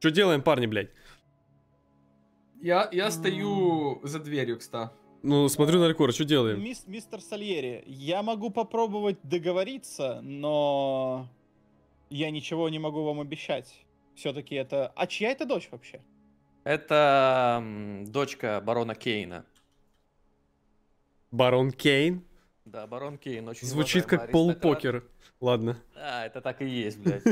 Что делаем, парни, блядь? Я стою за дверью, кстати. Ну, смотрю на Алькора, что делаем? Мистер Сальери, я могу попробовать договориться, но я ничего не могу вам обещать. Все-таки это... А чья это дочь вообще? Это дочка барона Кейна. Барон Кейн? Да, барон Кейн. Очень звучит как полупокер. Ладно. Да, это так и есть, блядь.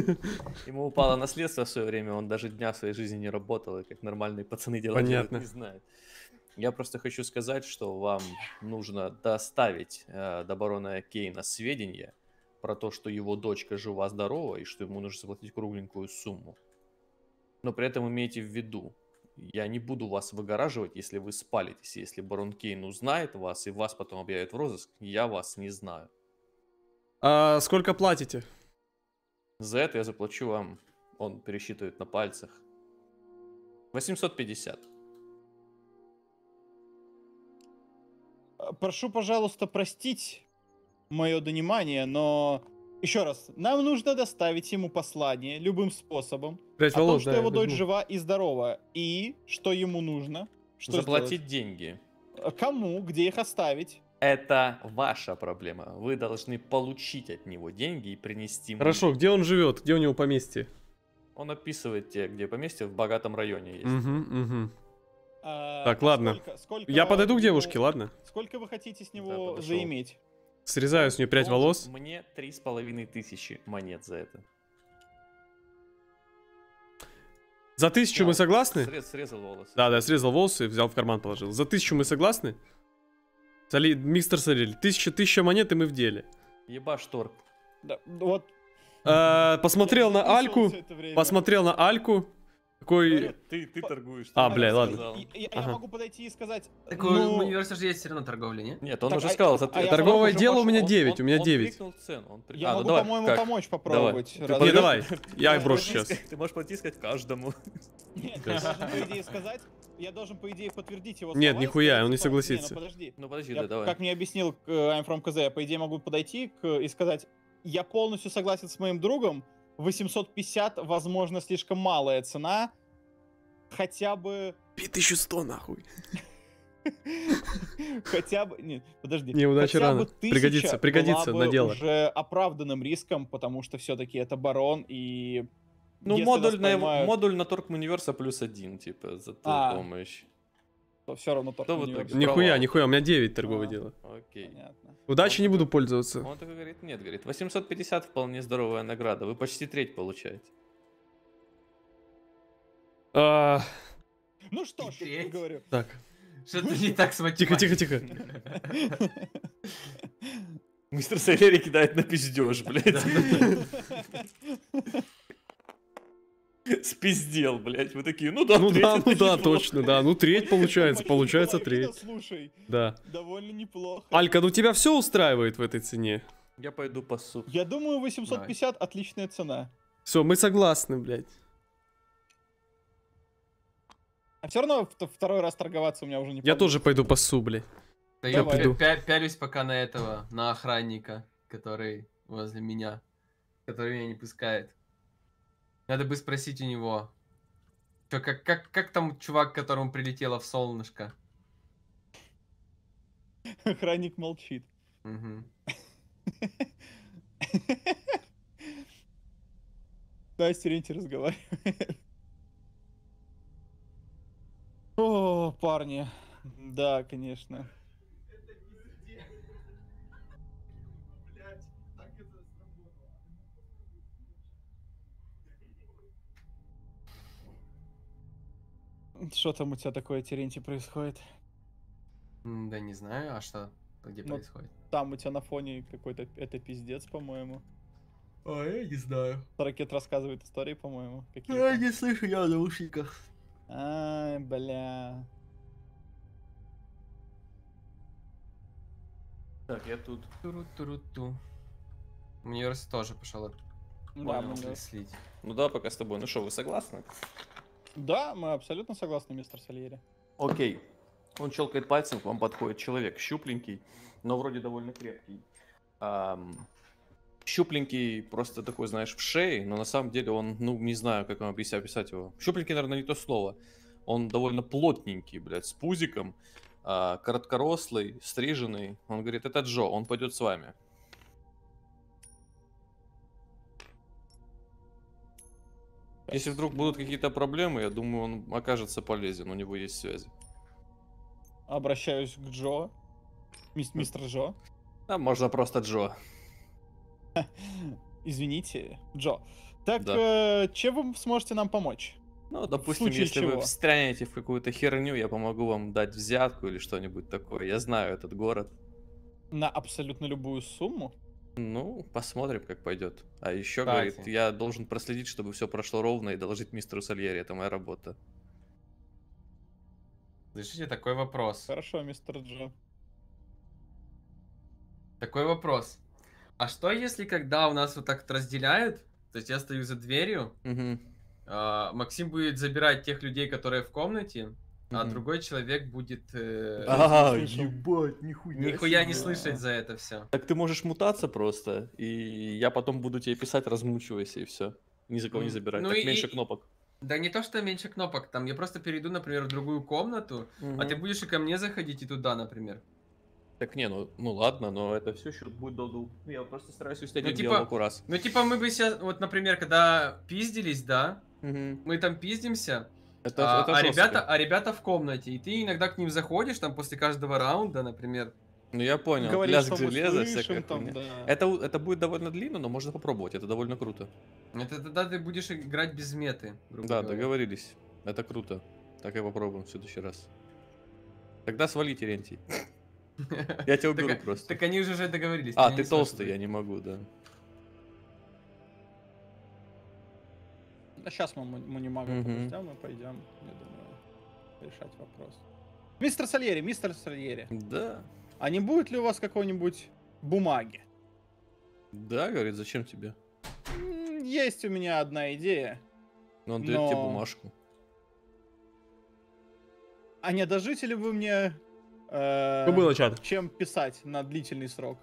Ему упало наследство в свое время, он даже дня в своей жизни не работал, и как нормальные пацаны делают, не знают. Я просто хочу сказать, что вам нужно доставить до барона Кейна сведения про то, что его дочка жива-здорова и что ему нужно заплатить кругленькую сумму. Но при этом имейте в виду, я не буду вас выгораживать, если вы спалитесь. Если барон Кейн узнает вас и вас потом объявят в розыск, я вас не знаю. А сколько платите? За это я заплачу вам, он пересчитывает на пальцах, 850. Прошу, пожалуйста, простить мое донимание, но еще раз, нам нужно доставить ему послание любым способом о том, что его дочь жива и здорова, и что ему нужно, что заплатить деньги. Кому, где их оставить? Это ваша проблема. Вы должны получить от него деньги и принести. Хорошо, где он живет, где у него поместье? Он описывает те, где поместье в богатом районе есть. Так, ладно. Я подойду к девушке, ладно? Сколько вы хотите с него заиметь? Срезаю с нее прядь волос. Мне 3500 монет за это. За 1000 мы согласны? Срезал волосы. Да, срезал волосы, взял в карман, положил. За 1000 мы согласны? Мистер Сальери, 1000 монет, и мы в деле. Ебаш торг. Да, вот. Посмотрел на Альку. Посмотрел на Альку. Такой... Ты торгуешь. А, блядь, ладно. Я могу подойти и сказать... Такой университет есть все равно торговля, нет? Нет, он уже сказал. Торговое дело у меня 9, у меня 9. Я могу, по-моему, помочь попробовать. Не, давай, я их брошу сейчас. Ты можешь пойти и сказать каждому. Нет, я должен, по идее, сказать... Я должен, по идее, подтвердить его слова. Нет, нихуя, он не согласится. Ну, подожди, давай. Как мне объяснил I'm from KZ, я, по идее, могу подойти и сказать... Я полностью согласен с моим другом, 850, возможно, слишком малая цена. Хотя бы... 5100, нахуй. Хотя бы... Нет, подожди. Неудача рано. Пригодится, пригодится на дело. Уже оправданным риском, потому что все-таки это барон и... Ну, модуль на торг универса +1, типа, за помощь. Все равно торг универса. Нихуя, у меня 9 торговое дела. Окей. Удачи не буду пользоваться. Он такой говорит, нет, говорит, 850 вполне здоровая награда, вы почти треть получаете. Ну что ж, я говорю. Так. Что-то не так с математикой. Тихо. Мистер Сальери кидает на пиздеж, блядь. Спиздел, блядь, вы такие, ну да, точно, да, ну треть получается треть. Слушай, да. Довольно неплохо. Алька, ну тебя все устраивает в этой цене? Я пойду по суду. Я думаю, 850 отличная цена. Все, мы согласны, блядь. А все равно второй раз торговаться у меня уже не получится. Я тоже пойду по суду, блядь. Да я пялюсь пока на этого, на охранника, который возле меня, который меня не пускает. Надо бы спросить у него, что, как там чувак, которому прилетело в солнышко? Охранник молчит. Да, с Теренти разговаривает. О, парни. Да, конечно. Что там у тебя такое, Теренти, происходит? Да не знаю, а что? Где происходит? Там у тебя на фоне какой-то... Это пиздец, по-моему. А, я не знаю. Ракет рассказывает истории, по-моему. Я не слышу, я в наушниках. Ай, бля. Так, я тут. Туру-туру-ту. Муниверс тоже пошел от... Да, ну да, пока с тобой. Ну что, вы согласны? Да, мы абсолютно согласны, мистер Сальери. Окей. Он щелкает пальцем, к вам подходит человек щупленький, но вроде довольно крепкий. щупленький, просто такой, знаешь, в шее, но на самом деле он, ну, не знаю, как вам описать его. Щупленький, наверное, не то слово. Он довольно плотненький, блядь, с пузиком, короткорослый, стриженный. Он говорит, это Джо, он пойдет с вами. Если вдруг будут какие-то проблемы, я думаю, он окажется полезен, у него есть связи. Обращаюсь к Джо. Мистер Джо. Да, можно просто Джо. Извините, Джо. Так, да. Чем вы сможете нам помочь? Ну, допустим, если чего? Вы встрянете в какую-то херню, я помогу вам дать взятку или что-нибудь такое. Я знаю этот город. На абсолютно любую сумму? Ну, посмотрим, как пойдет. А еще, кстати, говорит, я должен проследить, чтобы все прошло ровно и доложить мистеру Сальери. Это моя работа. Слышите, такой вопрос. Хорошо, мистер Джо. Такой вопрос. А что, если когда у нас вот так вот разделяют, то есть я стою за дверью, Максим будет забирать тех людей, которые в комнате, а другой человек будет... ебать, нихуя не слышать за это все. Так ты можешь мутаться просто, и я потом буду тебе писать, размучивайся, и все. Ни за кого не забирать, ну, так и... меньше кнопок. Да не то, что меньше кнопок, там я просто перейду, например, в другую комнату, а ты будешь и ко мне заходить, и туда, например. Так не, ну ладно, но это все еще будет долго. Я просто стараюсь успеть один диалог у раз. Ну типа мы бы сейчас, вот например, когда пиздились, да, мы там пиздимся, а ребята в комнате, и ты иногда к ним заходишь, там после каждого раунда, например. Ну я понял, говоришь, что мы слышим, там, да. Это будет довольно длинно, но можно попробовать, это довольно круто. Это тогда ты будешь играть без меты. Да, договорились, это круто. Так и попробуем в следующий раз. Тогда свали, Терентий. Я тебя уберу просто. Так они уже договорились. А, ты толстый, я не могу, да. Да сейчас мы Мунимага подождем и пойдем, я думаю, решать вопрос. Мистер Сальери, мистер Сальери. Да. А не будет ли у вас какой-нибудь бумаги? Да, говорит, зачем тебе? Есть у меня одна идея. Но он дает тебе бумажку. А не одолжите ли вы мне... было, чат. Чем писать на длительный срок?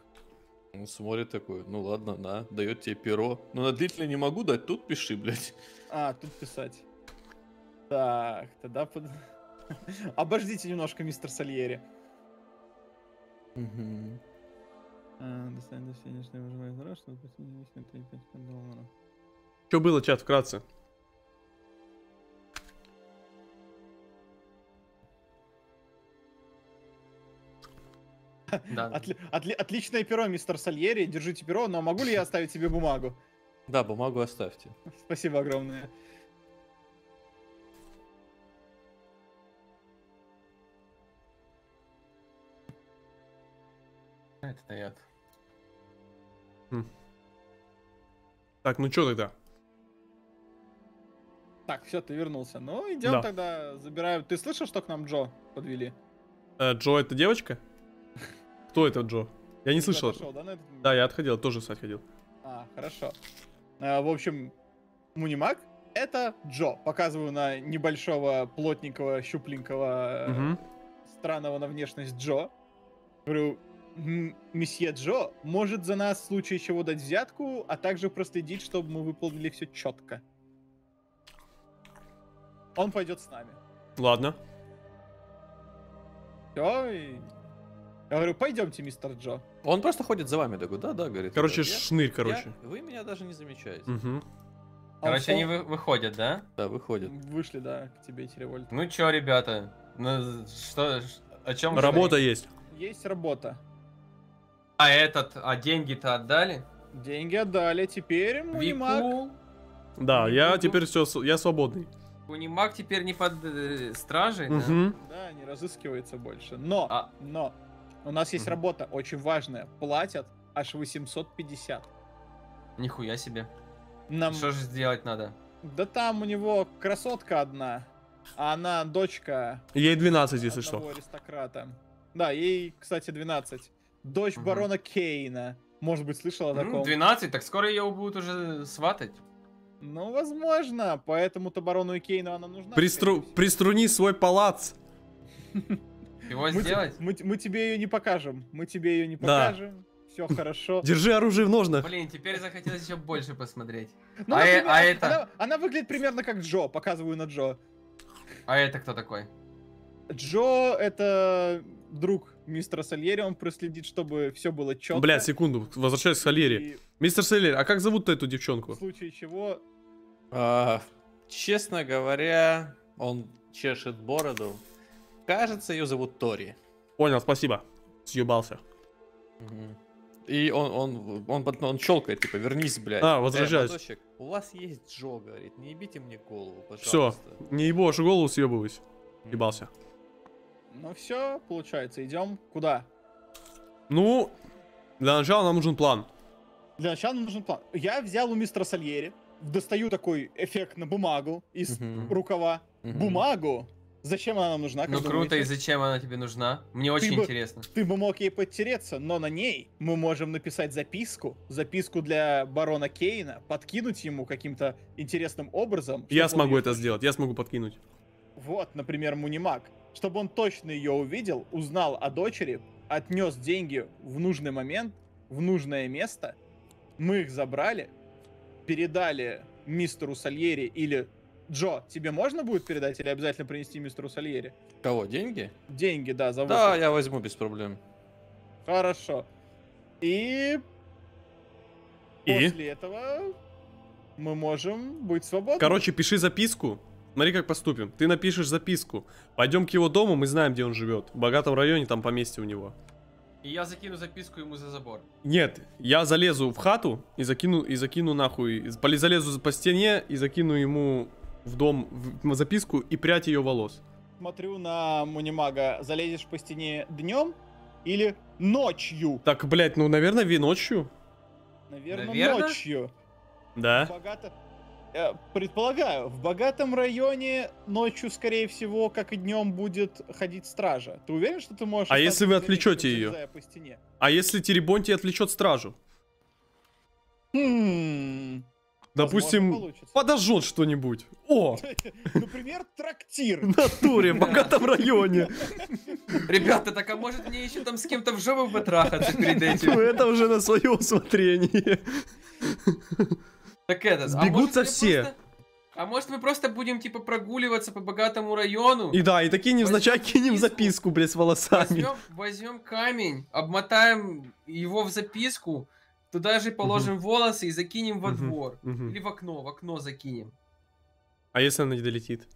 Он смотрит такой, ну ладно, на, дает тебе перо. Но на длительный не могу дать, тут пиши, блядь. А, тут писать. Так, тогда... Обождите немножко, мистер Сальери. Что было, чат, вкратце? Да. Отличное перо, мистер Сальери. Держите перо, но могу ли я оставить себе бумагу? Да, бумагу оставьте. Спасибо огромное. Это дает. Так, ну что тогда? Так, все, ты вернулся. Ну, идем тогда, забираем. Ты слышал, что к нам Джо подвели? Джо, это девочка? Кто это, Джо? Я не слышал. Отошел, да, да, я отходил, тоже сать ходил. А, хорошо. В общем, Мунимаг — это Джо. Показываю на небольшого, плотненького, щупленького, странного на внешность Джо. Говорю, месье Джо может за нас в случае чего дать взятку, а также проследить, чтобы мы выполнили все четко. Он пойдет с нами. Ладно. Все, и... Я говорю, пойдемте, мистер Джо. Он просто ходит за вами, такой, да, говорит. Короче, шнырь, короче. Вы меня даже не замечаете. Короче, они выходят, да? Да, выходят. Вышли, да, к тебе, Теревольт. Ну чё, ребята, ну, что, о чем? Работа есть. Есть работа. А этот, а деньги-то отдали? Деньги отдали, теперь Мунимаг. Да, я теперь все, я свободный. Мунимаг теперь не под стражей, да? Да, не разыскивается больше, но... У нас есть работа, очень важная. Платят аж 850. Нихуя себе. Нам... Что же сделать надо? Да там у него красотка одна, а она дочка... Ей 12, если что. Аристократа. Да, ей, кстати, 12. Дочь барона Кейна. Может быть, слышала о таком? 12, так скоро ее будут уже сватать. Ну, возможно. Поэтому-то барону Кейну она нужна. Приструни свой палац. Его сделать? Мы тебе ее не покажем. Мы тебе ее не покажем. все хорошо. Держи оружие в ножнах. Блин, теперь захотелось еще больше посмотреть. Ну, а это... она выглядит примерно как Джо, показываю на Джо. А это кто такой? Джо — это друг мистера Сальери, он проследит, чтобы все было четко. Бля, секунду, возвращаюсь к Сальери. И... Мистер Сальери, а как зовут-то эту девчонку? В случае чего... честно говоря, он чешет бороду. Кажется, ее зовут Тори. Понял, спасибо. Съебался. И он щелкает, типа, вернись, блядь. А, возражаюсь. У вас есть Джо, говорит, не ебите мне голову, пожалуйста. Все, не ебошь голову, съебываюсь. Ебался. Ну все, получается, идем куда? Ну, для начала нам нужен план. Для начала нам нужен план. Я взял у мистера Сальери, достаю такой эффект на бумагу из рукава. Бумагу? Зачем она нам нужна? Ну круто, и зачем она тебе нужна? Мне очень интересно. Ты бы мог ей подтереться, но на ней мы можем написать записку. Записку для барона Кейна, подкинуть ему каким-то интересным образом. Я смогу это сделать, я смогу подкинуть. Вот, например, Мунимаг. Чтобы он точно ее увидел, узнал о дочери, отнес деньги в нужный момент, в нужное место. Мы их забрали, передали мистеру Сальери или... Джо, тебе можно будет передать или обязательно принести мистеру Сальери? Кого, деньги? Деньги, да, за выход. Да, я возьму без проблем. Хорошо. И после этого мы можем быть свободны. Короче, пиши записку. Смотри, как поступим. Ты напишешь записку. Пойдем к его дому, мы знаем, где он живет. В богатом районе, там поместье у него. И я закину записку ему за забор. Нет, я залезу в хату и закину нахуй. Залезу по стене и закину ему в дом записку и прядь ее волос. Смотрю на Мунимага. Залезешь по стене днем или ночью? Так, блядь, ну, наверное, ночью. Наверное, ночью. Да. Предполагаю, в богатом районе ночью, скорее всего, как и днем, будет ходить стража. Ты уверен, что ты можешь... А если вы отвлечете ее? А если Теребонти отвлечет стражу? Допустим, подожжет что-нибудь. О! Например, трактир. В натуре, в богатом районе. Ребята, так а может мне еще там с кем-то в жопу потрахаться перед этим? Это уже на свое усмотрение. Так это, сбегутся все. А может мы просто будем типа прогуливаться по богатому району? И да, и такие невзначай кинем записку, блядь, с волосами. Возьмем камень, обмотаем его в записку, туда же положим волосы и закинем во двор. Или в окно закинем. А если она не долетит?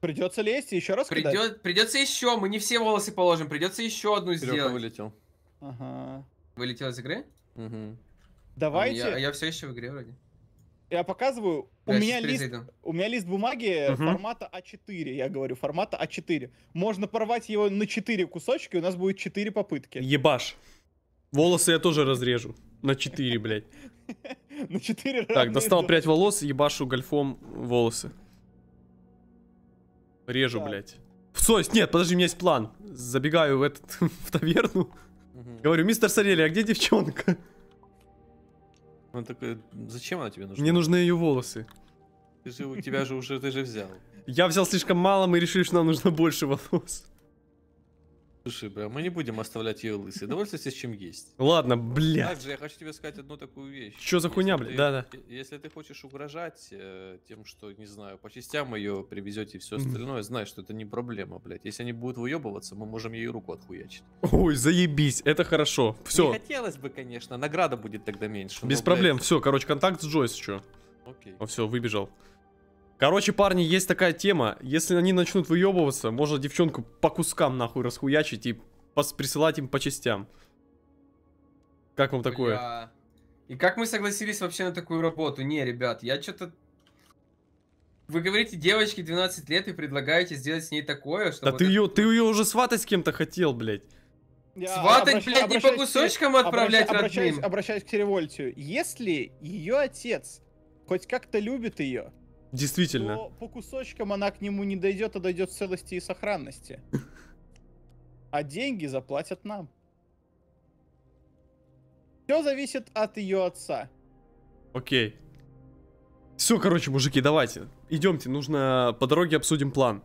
Придется лезть и еще раз кидать? Придется еще, мы не все волосы положим, придется еще одну сделать. Вылетел. Ага. Вылетел из игры? Угу. Давайте. Я все еще в игре вроде. Я показываю. У меня лист бумаги формата А4. Я говорю, формата А4. Можно порвать его на 4 кусочки, у нас будет 4 попытки. Ебаш. Волосы я тоже разрежу. На 4, блядь. На 4 раза. Так, достал прядь волос, ебашу гольфом волосы. Режу, блядь. Стой, нет, подожди, у меня есть план. Забегаю в таверну. Говорю, мистер Сальери, а где девчонка? Он такой, зачем она тебе нужна? Мне нужны ее волосы. У тебя же уже, ты же взял. Я взял слишком мало, мы решили, что нам нужно больше волос. Слушай, бля, мы не будем оставлять ее лысой. Довольствуйся с чем есть. Ладно, блядь. Также я хочу тебе сказать одну такую вещь. Что за хуйня, блядь? Да-да. Если ты хочешь угрожать тем, что, не знаю, по частям ее привезете и все остальное, знай, что это не проблема, блядь. Если они будут выебываться, мы можем ей руку отхуячить. Ой, заебись, это хорошо. Все. Не хотелось бы, конечно, награда будет тогда меньше. Без проблем, все, короче, контакт с Джойс еще. Окей. О, все, выбежал. Короче, парни, есть такая тема. Если они начнут выебываться, можно девчонку по кускам нахуй расхуячить и присылать им по частям. Как вам такое? И как мы согласились вообще на такую работу? Не, ребят, я что-то... Вы говорите, девочке 12 лет и предлагаете сделать с ней такое, что... Да ты ее уже сватать с кем-то хотел, блядь. Сватать, блядь, не по кусочкам отправлять родным. Обращаюсь к Теревольтию. Если ее отец хоть как-то любит ее... Действительно. Но по кусочкам она к нему не дойдет, а дойдет в целости и сохранности. А деньги заплатят нам. Все зависит от ее отца. Окей. Все, короче, мужики, давайте. Идемте, нужно по дороге обсудим план.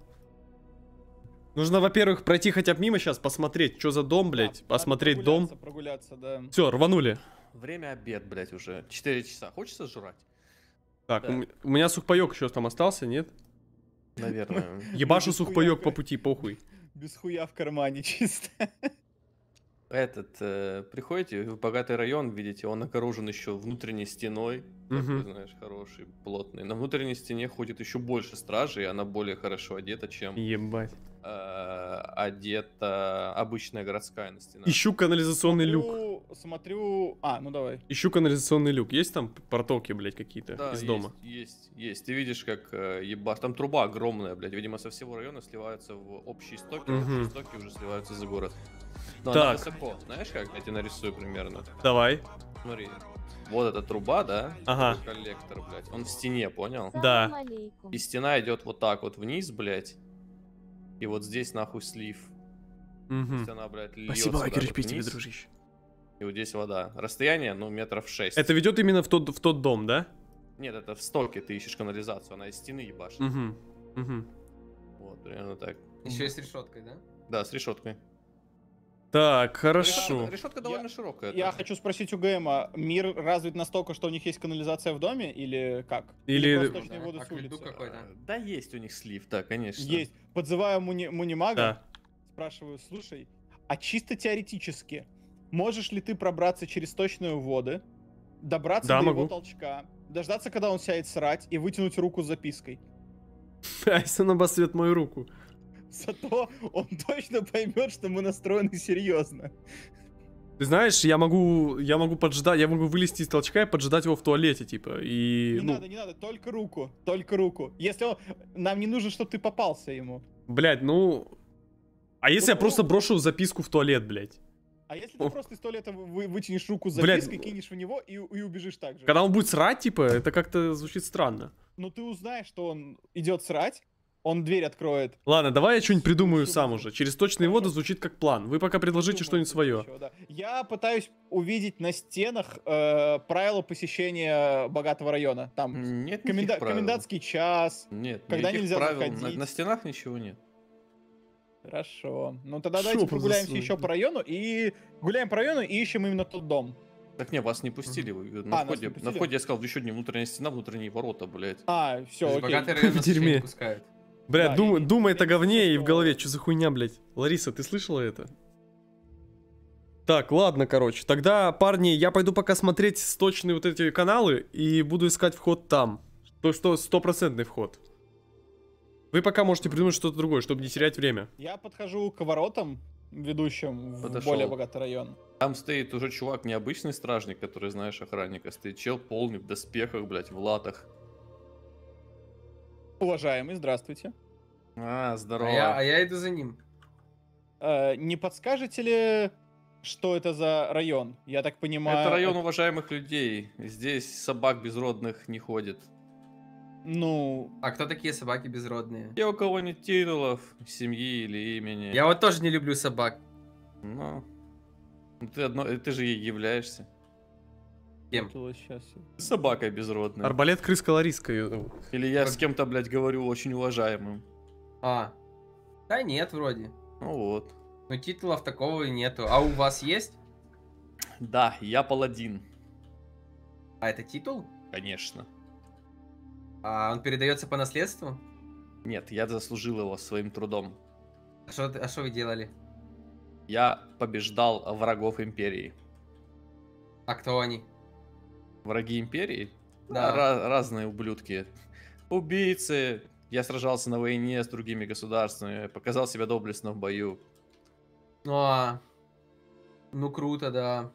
Нужно, во-первых, пройти хотя бы мимо сейчас, посмотреть, что за дом, блядь. Посмотреть дом. Прогуляться, да. Все, рванули. Время обед, блядь, уже. 4 часа. Хочется жрать? Так, да. У меня сухпайок еще там остался, нет? Наверное. Ебашу сухпайок по пути, похуй. Без хуя в кармане чисто. Этот, приходите в богатый район, видите, он окоружен еще внутренней стеной, такой, знаешь, хороший, плотный. На внутренней стене ходит еще больше стражей, она более хорошо одета, чем одета обычная городская стена. Ищу канализационный люк. Смотрю, ну давай. Ищу канализационный люк, есть там протоки, блядь, какие-то из дома? Есть, ты видишь, как там труба огромная, блядь, видимо, со всего района сливаются в общие стоки, общие стоки уже сливаются за город. Но так. Она высоко. Знаешь, как я тебе нарисую примерно? Давай. Смотри. Вот эта труба, да? Ага. Коллектор, блядь. Он в стене, понял? Да. И стена идет вот так вот вниз, блядь. И вот здесь нахуй слив. Угу. Стена, блядь, льется. Спасибо, Акерпи, тебе, дружище. И вот здесь вода. Расстояние, ну, метров 6. Это ведет именно в тот дом, да? Нет, это в стоке ты ищешь канализацию. Она из стены ебашит. Угу. Угу. Вот, примерно так. Еще и с решеткой, да? Да, с решеткой. Так, хорошо. Решетка довольно широкая. Я хочу спросить у ГМа, мир развит настолько, что у них есть канализация в доме или как? Или воду с улицы? Да, есть у них слив, да, конечно. Есть. Подзываю Мунимага, спрашиваю, слушай, а чисто теоретически, можешь ли ты пробраться через точные воды, добраться до его толчка, дождаться, когда он сядет срать, и вытянуть руку с запиской? А если он обосвет мою руку? Зато он точно поймет, что мы настроены серьезно. Ты знаешь, я могу поджидать, я могу вылезти из толчка и поджидать его в туалете, типа, и... Не надо, только руку, только руку. Если он... Нам не нужно, чтобы ты попался ему. Блядь, ну... А если я просто брошу записку в туалет, блядь? А если ты просто из туалета вытянешь руку с запиской, кинешь в него и убежишь так же? Когда он будет срать, типа, это как-то звучит странно. Ну ты узнаешь, что он идет срать. Он дверь откроет. Ладно, давай я что-нибудь придумаю сам уже. Через точные воды звучит как план. Вы пока предложите что-нибудь свое. Я пытаюсь увидеть на стенах правила посещения богатого района. Там нет комендантский час. Нет, когда нельзя заходить. На стенах ничего нет. Хорошо. Ну тогда давайте прогуляемся еще по району и гуляем по району и ищем именно тот дом. Так не, вас не пустили. На входе я сказал, еще не внутренняя стена, внутренние ворота, блядь. Все, окей. Бля, да, думай это говне и в голове, что за хуйня, блядь. Лариса, ты слышала это? Так, ладно, короче. Тогда, парни, я пойду пока смотреть сточные вот эти каналы и буду искать вход там. То, что стопроцентный вход. Вы пока можете придумать что-то другое, чтобы не терять время. Я подхожу к воротам, ведущим в более богатый район. Там стоит уже чувак, необычный стражник, который, знаешь, охранника. Стоит чел полный в доспехах, блядь, в латах. Уважаемый, здравствуйте. Здорово. А я иду за ним. Не подскажете ли, что это за район? Я так понимаю... Это район уважаемых людей. Здесь собак безродных не ходит. Ну... А кто такие собаки безродные? Те, у кого нет титулов, семьи или имени. Я вот тоже не люблю собак. Ну... Ты же ей являешься. Кем? Собака безродная. Арбалет, крыска, Лариска. Или я с кем-то, блядь, говорю очень уважаемым. Да нет, вроде. Ну вот. Ну титулов такого и нету. А у вас есть? Да, я паладин. А это титул? Конечно. А он передается по наследству? Нет, я заслужил его своим трудом. А что вы делали? Я побеждал врагов империи. А кто они? Враги империи? Да. Разные ублюдки. Убийцы. Я сражался на войне с другими государствами. Показал себя доблестно в бою. Ну круто, да.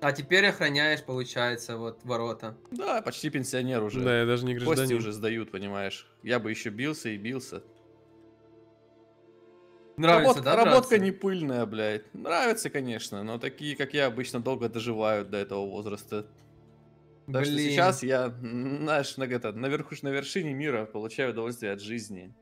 А теперь охраняешь, получается, вот ворота. Да, почти пенсионер уже. Да, я даже не гражданин. Кости уже сдают, понимаешь. Я бы еще бился и бился. Нравится, да? Работка не пыльная, блядь. Нравится, конечно, но такие, как я, обычно долго доживают до этого возраста. Так что сейчас я, знаешь, на вершине мира получаю удовольствие от жизни.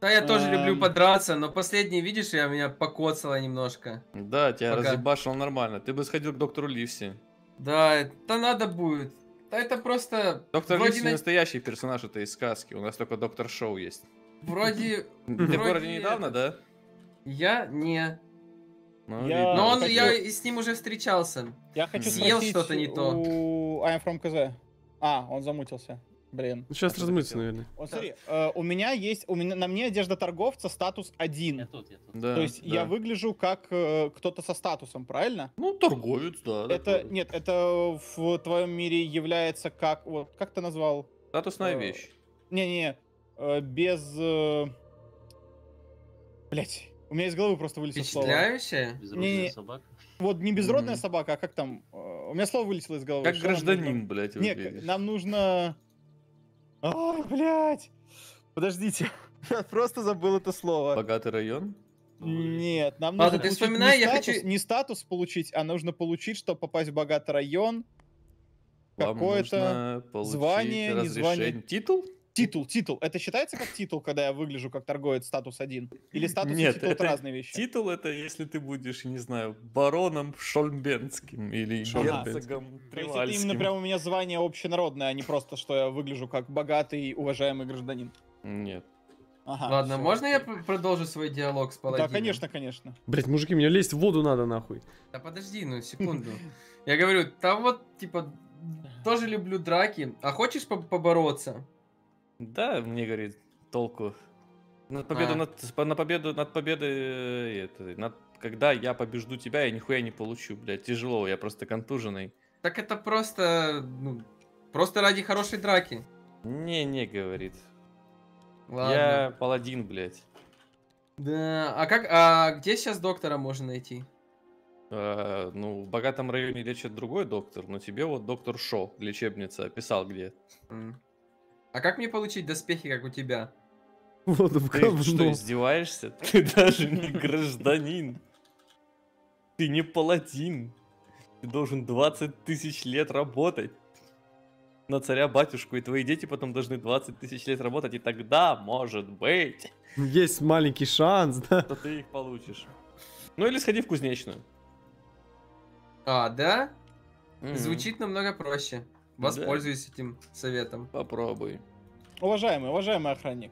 Да, я тоже люблю подраться, но последний, видишь, меня покоцало немножко. Да, тебя разъебашило нормально. Ты бы сходил к доктору Ливси. Да, это надо будет. Да это просто... Доктор Ливси настоящий персонаж этой сказки. У нас только доктор Шоу есть. Вроде... Ты в городе недавно, да? Я не... Но он, я с ним уже встречался. Я хочу съел что-то не то. I'm from KZ. А, он замутился. Блин. Сейчас размыться, наверное. Вот, смотри, у меня есть, на мне одежда торговца, статус 1. Я тут. Да, то есть я выгляжу как кто-то со статусом, правильно? Ну, торговец, да. Это, нет, это в твоем мире является как, вот, как ты назвал? Статусная вещь. Не-не, без... Блять, у меня из головы просто вылетело слово. Впечатляющая? Безродная собака? Вот не безродная собака, а как там? У меня слово вылетело из головы. Как гражданин, блять. Нет, нам нужно... Ой, блядь! Подождите, я просто забыл это слово. Богатый район? Нет, нам нужно получить не статус получить, а нужно получить, чтобы попасть в богатый район. Какое-то звание, не звание. Титул? Титул. Это считается как титул, когда я выгляжу как торговец статус 1? Или статус и титул — это разные вещи? Титул — это если ты будешь, не знаю, бароном Шольмбенским или герцогом Тревальским. Это именно прям у меня звание общенародное, а не просто, что я выгляжу как богатый уважаемый гражданин. Нет. Ага, ладно, все. Можно я продолжу свой диалог с паладином? Да, конечно, конечно. Блять, мужики, мне лезть в воду надо, нахуй. Да подожди, ну, секунду. Я говорю, там вот, типа, тоже люблю драки, а хочешь побороться? Да, мне говорит, толку. Когда я побежду тебя, я нихуя не получу, блядь, тяжело, я просто контуженный. Так это просто, ну, просто ради хорошей драки. Не, говорит. Ладно. Я паладин, блядь. Да, а где сейчас доктора можно найти? Ну, в богатом районе лечит другой доктор, но тебе вот доктор Шо, лечебница, описал где. А как мне получить доспехи, как у тебя? Вот, ты что, издеваешься? Ты даже не гражданин. Ты не паладин. Ты должен 20 тысяч лет работать на царя-батюшку, и твои дети потом должны 20 тысяч лет работать, и тогда, может быть... Есть маленький шанс, да? Что ты их получишь. Ну или сходи в кузнечную. А, да? Звучит намного проще. Воспользуюсь этим советом. Попробуй. Уважаемый охранник.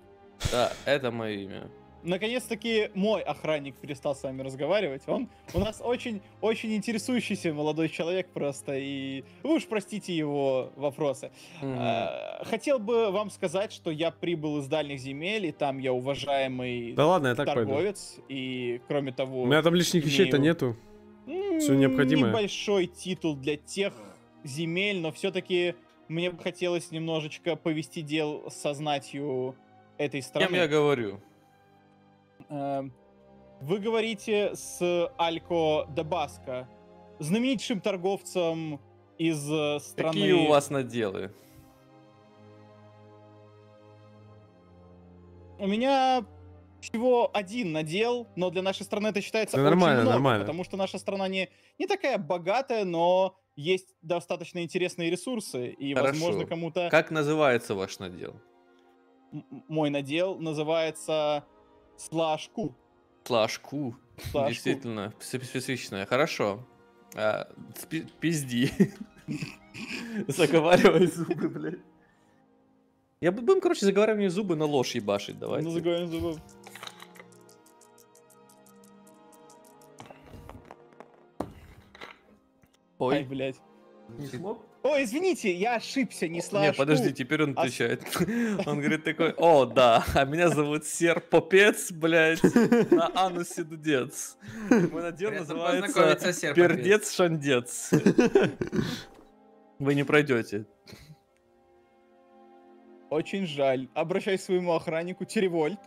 Да, это мое имя. Наконец-таки мой охранник перестал с вами разговаривать. Он у нас очень интересующийся молодой человек просто. И вы уж простите его вопросы. Хотел бы вам сказать, что я прибыл из дальних земель, и там я уважаемый торговец. И кроме того... У меня там лишних вещей-то нету. Все необходимое. Небольшой титул для тех... земель, но все-таки мне бы хотелось немножечко повести дел со знатью этой страны. Кем я говорю? Вы говорите с Алько Дабаско, знаменитым торговцем из страны... Какие у вас наделы? У меня всего один надел, но для нашей страны это считается очень много, потому что наша страна не такая богатая, но... Есть достаточно интересные ресурсы, и, возможно, кому-то... Как называется ваш надел? Мой надел называется Слашку. Слашку? Действительно, специфичное. Хорошо. Пизди. Заговаривай зубы, блядь. Я будем, короче, заговаривание зубы на ложь ебашить, давайте. Ну, заговариваем зубы. Ой, блядь. Не смог? Ой, извините, я ошибся, не слышал. Не, подожди, теперь он отвечает. Он говорит такой: о, да, а меня зовут Сер Попец, блядь, на анусе дудец. Мой надел называется Пердец-Шандец. Вы не пройдете. Очень жаль. Обращаюсь к своему охраннику Теревольт.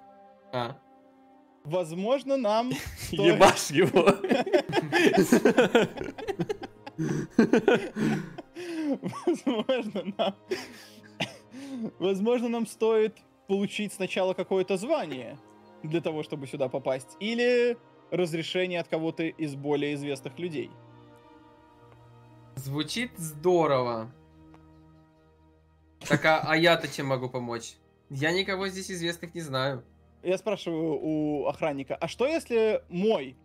Возможно, нам... Ебашь его. Возможно, нам стоит получить сначала какое-то звание для того, чтобы сюда попасть, или разрешение от кого-то из более известных людей. Звучит здорово. Так, а я-то чем могу помочь? Я никого здесь известных не знаю. Я спрашиваю у охранника, а что если мой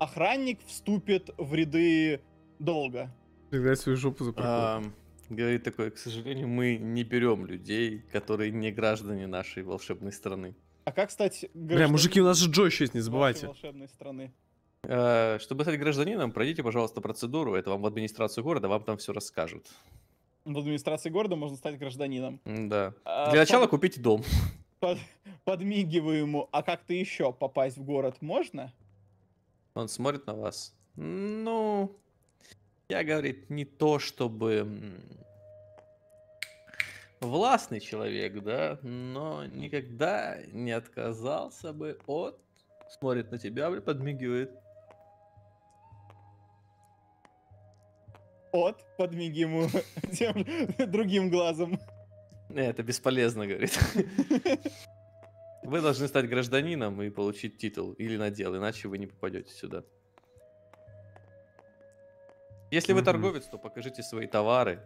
охранник вступит в ряды... долго. Тогда свою жопу запрыгнул. Говорит такой: к сожалению, мы не берем людей, которые не граждане нашей волшебной страны. А как стать гражданином? Бля, мужики, у нас же Джо еще есть, не забывайте. Чтобы стать гражданином, пройдите, пожалуйста, процедуру. Это вам в администрацию города, вам там все расскажут. В администрации города можно стать гражданином. Да. Для начала купить дом. Подмигиваю ему. А как-то еще попасть в город можно? Он смотрит на вас. Ну, я, говорит, не то чтобы властный человек, да, но никогда не отказался бы от... Смотрит на тебя, подмигивает. От, подмиги ему тем, другим глазом. Это бесполезно, говорит. Вы должны стать гражданином и получить титул или надел, иначе вы не попадете сюда. Если вы торговец, то покажите свои товары,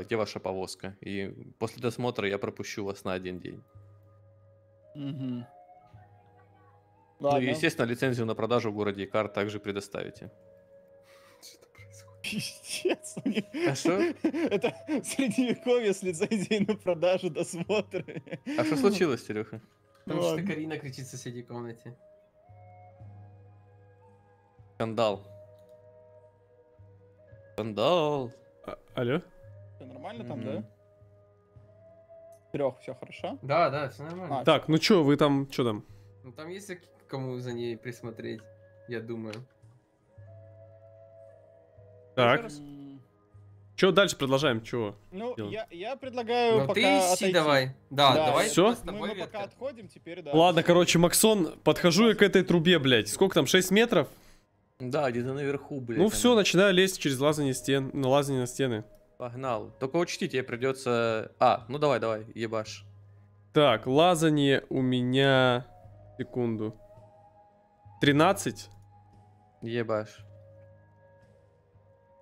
где ваша повозка. И после досмотра я пропущу вас на один день. Ну и, естественно, лицензию на продажу в городе Икар также предоставите. Пиздец, а что? Это средневековье с лицензией на продажу, досмотр. А что случилось, Сереха? Потому что Карина кричит в соседней комнате. Скандал. Скандал. Алло? Все нормально там, да? Трех, все хорошо? Да, да, все нормально. Так, ну что, вы там, что там? Ну там есть кому за ней присмотреть, я думаю. Так. Че дальше продолжаем? Чего? Ну, я предлагаю. Ну, пока ты отойти. Давай. Да, да, давай. Все. Мы пока отходим, теперь, да. Ладно, короче, Максон, подхожу я к этой трубе, блядь. Сколько там? 6 метров? Да, где-то наверху, блядь. Ну все, начинаю лезть через лазание стен. Ну, лазание на стены. Погнал. Только учти, тебе придется. А, ну давай, давай, ебаш. Так, лазание у меня. Секунду. 13. Ебаш.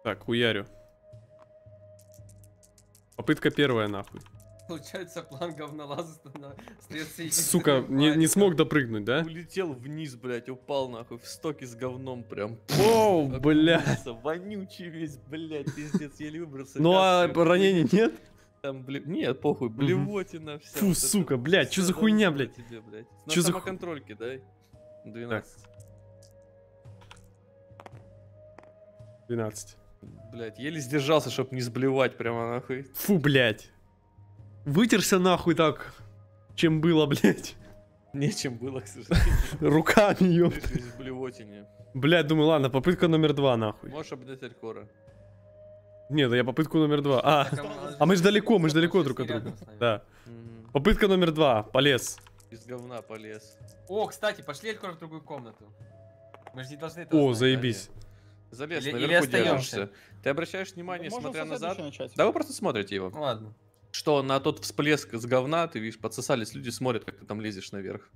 Так, хуярю. Попытка первая, нахуй. Получается, план говнолаза становится... Сука, не смог допрыгнуть, да? Улетел вниз, блядь, упал, нахуй, в стоки с говном прям. Оу, блядь. Вонючий весь, блядь, пиздец, еле выбрался. Ну а ранений нет? Там, блядь, нет, похуй, блевотина вся. Фу, сука, блядь, что за хуйня, блядь? Чё за самоконтрольки, дай. 12. 12. Блять, еле сдержался, чтобы не сблевать прямо нахуй. Фу, блять. Вытерся нахуй так, чем было, блять. Нечем было, к сожалению. Руками, ёпта. Блять, думаю, ладно, попытка номер 2, нахуй. Можешь обдать Алькора. Не, да я попытку номер 2. А мы же далеко друг от друга. Да. Попытка номер 2, полез. Из говна полез. О, кстати, пошли Алькора в другую комнату. Мы же не должны это. О, заебись. Залез, наверху держишься. Ты обращаешь внимание, смотря назад. Да вы просто смотрите его. Ладно. Что на тот всплеск с говна, ты видишь, подсосались, люди смотрят, как ты там лезешь наверх.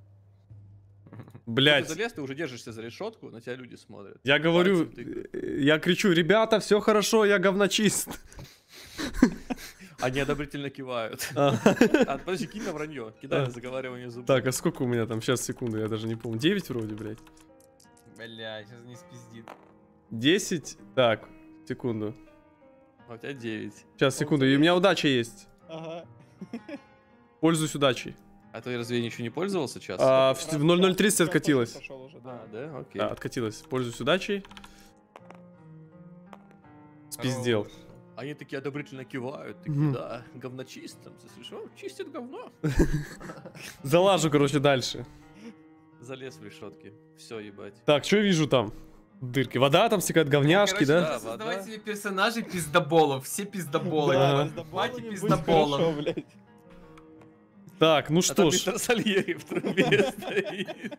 Блять. Ты залез, ты уже держишься за решетку, на тебя люди смотрят. Я говорю, я кричу, ребята, все хорошо, я говночист. Они одобрительно кивают. Подожди, кинь на вранье, кидай заговаривание зубов. Так, а сколько у меня там сейчас секунду, я даже не помню. 9 вроде, блять. Блять, сейчас не спиздит. 10, так, секунду. А у тебя 9. Сейчас, секунду, и у меня удача есть. Ага. Пользуюсь удачей. А ты разве ничего не пользовался сейчас? В 0.030 откатилась. Уже, да. Да, окей. Да, откатилась. Пользуюсь удачей. Спиздел. Они такие одобрительно кивают, такие, да, говночистом. Чистит говно. Залажу, короче, дальше. Залез в решетки. Все, ебать. Так, что я вижу там? Дырки. Вода там стекает, говняшки, да? Да, создавай себе персонажей пиздоболов. Все пиздоболы. Хватит пиздоболов. Так, ну что ж. Мистер Сальери в трубе стоит.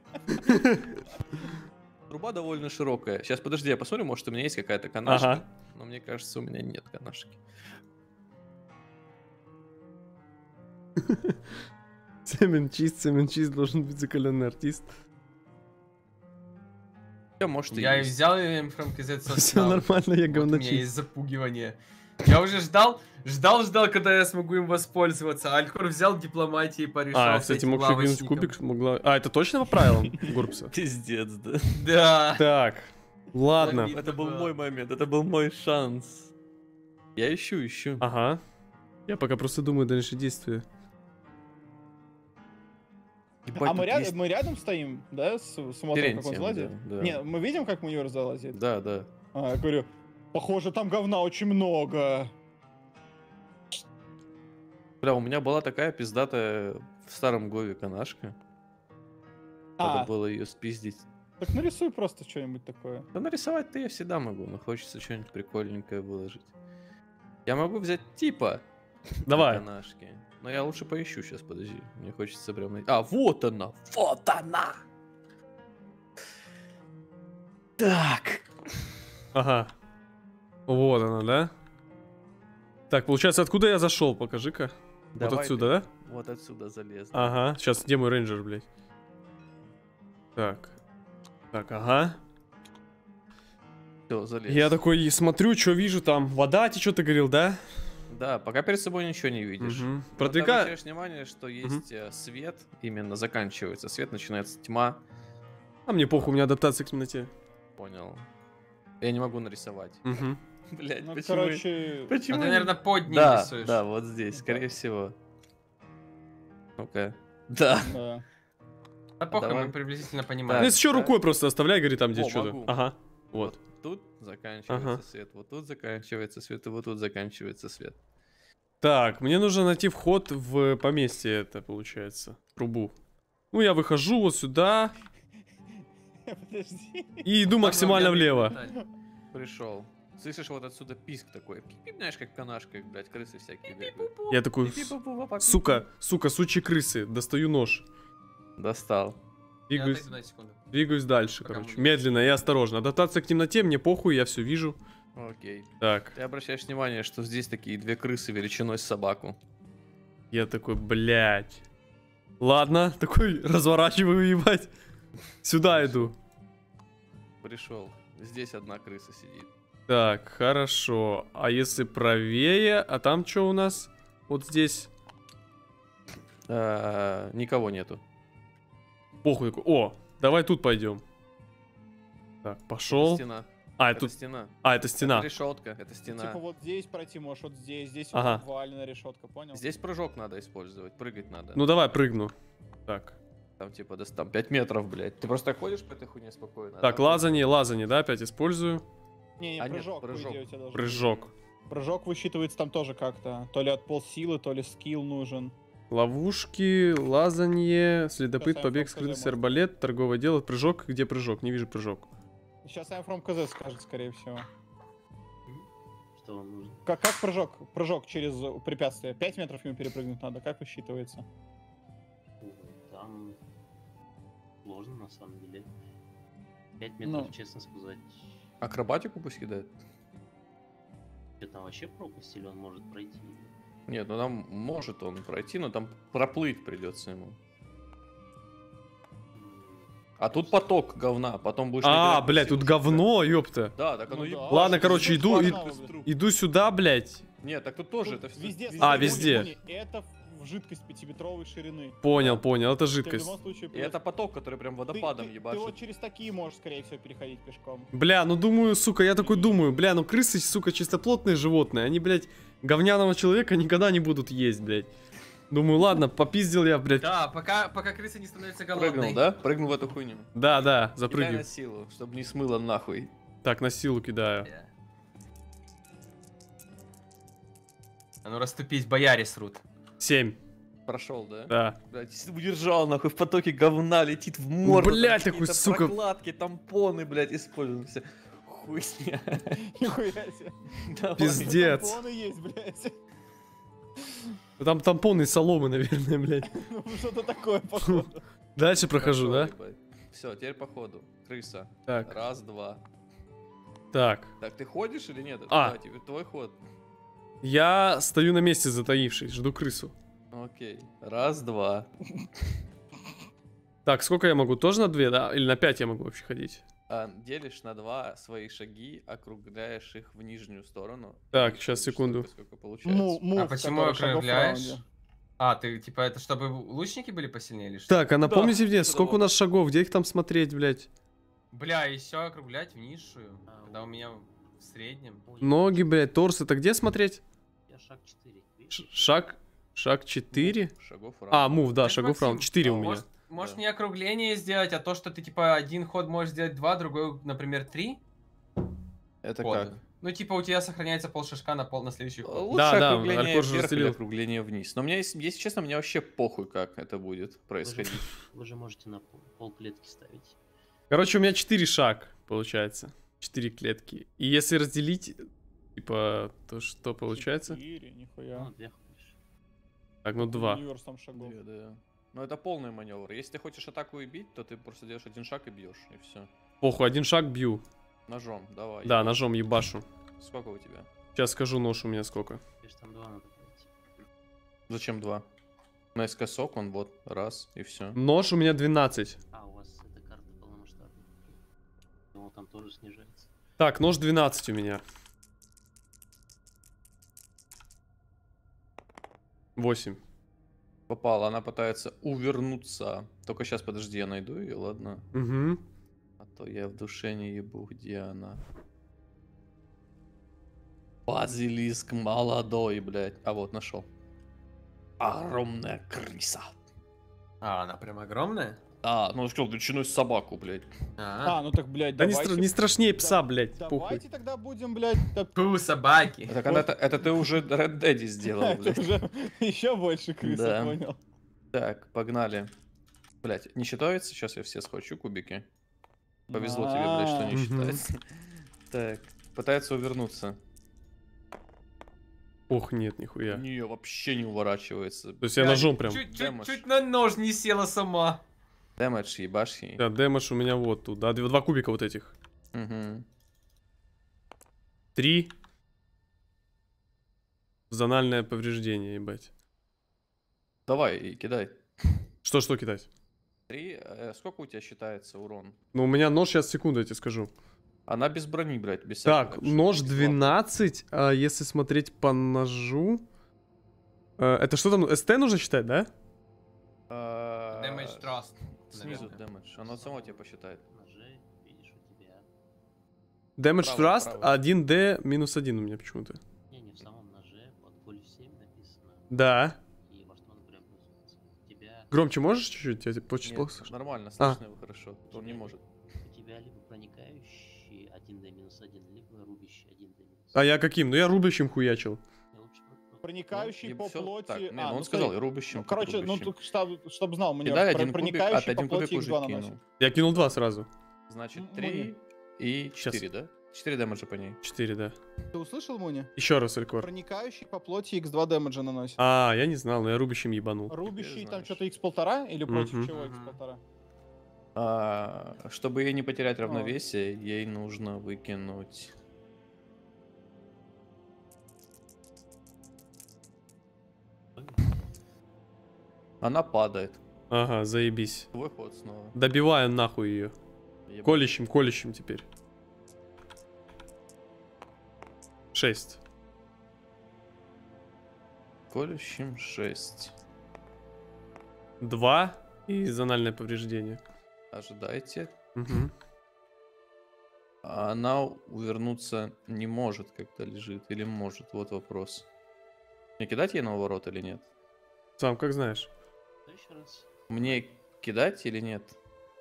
Труба довольно широкая. Сейчас, подожди, я посмотрю, может у меня есть какая-то канашка. Но мне кажется, у меня нет канашки. Семен-чист должен быть закаленный артист. Может, я и взял им франкизет. Все нормально, я говночист. У меня есть запугивание. Я уже ждал, когда я смогу им воспользоваться. Алькор взял дипломатии по решению. А, кстати, мог шагнуть кубик, могла. А, это точно по правилам Гурбса? Пиздец, да. Да. Так, ладно. Это был мой момент, это был мой шанс. Я ищу. Ага. Я пока просто думаю дальше действия. ебать, мы рядом стоим, да, смотрим, как он залазит? Да, да. Не, мы видим, как Муниор залазит? Да, да. А, я говорю, похоже, там говна очень много. Бля, у меня была такая пиздатая в старом Гове канашка. Надо было ее спиздить. Так нарисуй просто что-нибудь такое. Да нарисовать-то я всегда могу, но хочется что-нибудь прикольненькое выложить. Я могу взять типа... Давай. Канашки. Но я лучше поищу сейчас, подожди. Мне хочется прям найти. А, вот она! Вот она! Так. Ага. Вот она, да? Так, получается, откуда я зашел? Покажи-ка. Вот отсюда, да? Вот отсюда залез. Ага. Сейчас, где мой рейнджер, блядь? Так. Так, ага. Все, залез. Я такой смотрю, что вижу там. Вода течет, ты говорил, да? Да, пока перед собой ничего не видишь. Угу. Продвигай. Обращаешь внимание, что есть свет, именно заканчивается. Свет, начинается тьма. А мне похуй, у меня адаптация к темноте. Понял. Я не могу нарисовать. Угу. Блять, ну, почему? Короче... почему? А ты, наверное, под ним рисуешь. Да, вот здесь, скорее всего. Ну-ка. Да. А похуй, мы приблизительно понимаем. Ну, если что, рукой просто оставляй, говори, там здесь что-то. Ага. Вот. Тут заканчивается свет, вот тут заканчивается свет, и вот тут заканчивается свет. Так, мне нужно найти вход в поместье, это получается, трубу. Ну, я выхожу вот сюда. Подожди. И иду максимально влево. Пришел. Слышишь, вот отсюда писк такой. Знаешь, как канашка, блядь, крысы всякие. Я такой, сука, сука, сучьи крысы, достаю нож. Достал. Двигаюсь дальше, короче. Медленно и осторожно. Адаптация к темноте, мне похуй, я все вижу. Окей. Так. Ты обращаешь внимание, что здесь такие две крысы величиной с собаку. Я такой, блядь. Ладно, такой разворачиваю, ебать. Сюда иду. Пришел. Здесь одна крыса сидит. Так, хорошо. А если правее, а там что у нас? Вот здесь. Никого нету. Похуй такой. О, давай тут пойдем. Так, пошел. А, это стена. А, это стена. Это решетка, это стена. Типа вот здесь пройти можешь, вот здесь ага. Вальная решетка, понял? Здесь прыжок надо использовать, прыгать надо. Ну давай прыгну. Так. Там типа, да, там 5 метров, блядь. Ты просто ходишь по этой хуйне спокойно. Так, лазанье, да, опять использую. Не, прыжок. Прыжок. Прыжок высчитывается там тоже как-то. То ли от полсилы, то ли скилл нужен. Ловушки, лазанье, следопыт, побег, скрытность, арбалет, торговое дело, прыжок. Где прыжок? Не вижу прыжок. Сейчас I'm from KZ скажет, скорее всего. Что вам нужно? Как прыжок? Прыжок через препятствие. 5 метров ему перепрыгнуть надо. Как высчитывается? Там сложно, на самом деле. 5 метров, честно сказать. Акробатику пусть кидает? Что там вообще пропасть или он может пройти? Нет, ну там может он пройти, но там проплыть придется ему. А тут поток говна, потом будешь... А, блядь, тут говно, ёпта. Да, так оно ебало. Ладно, короче, иду сюда, блядь. Нет, так тут тоже это везде. А, везде. Это жидкость 5-метровой ширины. Понял, понял, это жидкость. И это поток, который прям водопадом ебашит. Ты вот через такие можешь, скорее всего, переходить пешком. Бля, ну думаю, сука, я такой думаю, бля, ну крысы, сука, чистоплотные животные, они, блядь... Говняного человека никогда не будут есть, блядь. Думаю, ладно, попиздил я, блядь. Да, пока крыса не становится голодной. Прыгнул, да? Прыгнул в эту хуйню. Да, да, запрыгнул. Кидай на силу, чтобы не смыло нахуй. Так, на силу кидаю. А ну расступись, бояре срут. 7. Прошел, да? Да. Блядь, удержал, нахуй, в потоке говна, летит в морду. Блядь, такой, сука. Прокладки, тампоны, блядь, используемся. Хуйня. Пиздец. Тампоны есть, блядь. Там тампоны и соломы, наверное, блядь. Ну что-то такое, походу. Дальше прохожу, да? Все, теперь походу. Крыса. Так. Раз, два. Так. Так, ты ходишь или нет? А, теперь твой ход. Я стою на месте, затаившись, жду крысу. Окей. Раз, два. Так, сколько я могу? Тоже на 2, да? Или на 5 я могу вообще ходить? Делишь на 2 свои шаги, округляешь их в нижнюю сторону. Так, сейчас, секунду. А почему округляешь? А, ты, типа, это чтобы лучники были посильнее или что? Так, а напомните мне, сколько у нас шагов, где их там смотреть, блядь? Бля, еще округлять в низшую, когда у меня в среднем. Ноги, блядь, торс, это где смотреть? Я шаг 4. Шаг 4? А, мув, да, шагов раунд. 4 у меня. Может, не округление сделать, а то, что ты, типа, один ход можешь сделать два, другой, например, три? Это как? Ну, типа, у тебя сохраняется полшишка на следующий ход. Лучше округление вверх или округление вниз. Но у меня, если честно, мне вообще похуй, как это будет происходить. Вы же можете на полклетки ставить. Короче, у меня 4 шаг, получается. 4 клетки. И если разделить, типа, то что получается? 4, нихуя. Так, ну 2. Ну, это полный маневр. Если ты хочешь атаку и бить, то ты просто делаешь один шаг и бьешь, и все. Похуй, один шаг бью. Ножом, давай. Да, ножом ебашу. Сколько у тебя? Сейчас скажу, нож у меня сколько. Там 2 надо. Зачем 2? Наискосок он вот, раз, и все. Нож у меня 12. А, у вас эта карта полномасштабная. Думал, там тоже снижается. Так, нож 12 у меня. 8. Попала, она пытается увернуться. Только сейчас, подожди, я найду ее, ладно? Угу. А то я в душе не ебу, где она. Базилиск молодой, блядь. А вот, нашел. Огромная крыса. А, она прям огромная? Да, ну, сказал, величиной собаку, блядь. А, ну так, блядь, да давайте... не страшнее пса, блядь. Давайте пухать. Тогда будем, блядь... Пу, собаки. Так, вот. Это ты уже Red Daddy сделал, блядь. Еще больше крыса, да. Понял. Так, погнали. Блядь, не считается? Сейчас я все схвачу кубики. Повезло тебе, блядь, что не считается. Так, пытается увернуться. Ох, нет, нихуя. Нее вообще не уворачивается. То есть я ножом прям... Чуть на нож не села сама. Дэмэдж ебашь ей. Да, дэмэдж у меня вот тут. Да, 2 кубика вот этих. 3. Зональное повреждение, ебать. Давай, и кидай. Что кидать? 3. Сколько у тебя считается урон? Ну, у меня нож, сейчас, секунду, я тебе скажу. Она без брони, блядь, без всякого. Так, нож 12, а если смотреть по ножу... Это что там, СТ нужно считать, да? Damage Trust. Снизу damage, оно само тебе посчитает. Damage Trust 1D минус 1 у меня почему-то. Не, в самом ноже, вот пуль 7 написано. Да. Громче можешь чуть-чуть? Я тебе плохо слышу. Нормально, слышно его хорошо. Он не может. У тебя либо проникающий 1D-1, либо рубящий 1D-1. А я каким? Ну я рубящим хуячил. Проникающий по плоти... Так, нет, он сказал, и рубящим. Короче, ну чтобы знал, мне проникающий по плоти их 2 наносит. Я кинул 2 сразу. Значит, 3 и 4, да? 4 дэмэджа по ней. 4, да. Ты услышал, Муни? Еще раз, Алькор. Проникающий по плоти x2 дэмэджа наносит. А, я не знал, но я рубящим ебанул. Рубящий там что-то x1,5 или против чего x1,5? Чтобы ей не потерять равновесие, ей нужно выкинуть... Она падает. Ага, заебись. Твой ход снова. Добиваю нахуй ее. Колющим теперь. 6. Колющим 6. 2 и зональное повреждение. Ожидайте. Угу. Она увернуться не может, когда лежит. Или может, вот вопрос. Мне кидать ей на уворот или нет? Сам как знаешь. Мне кидать или нет?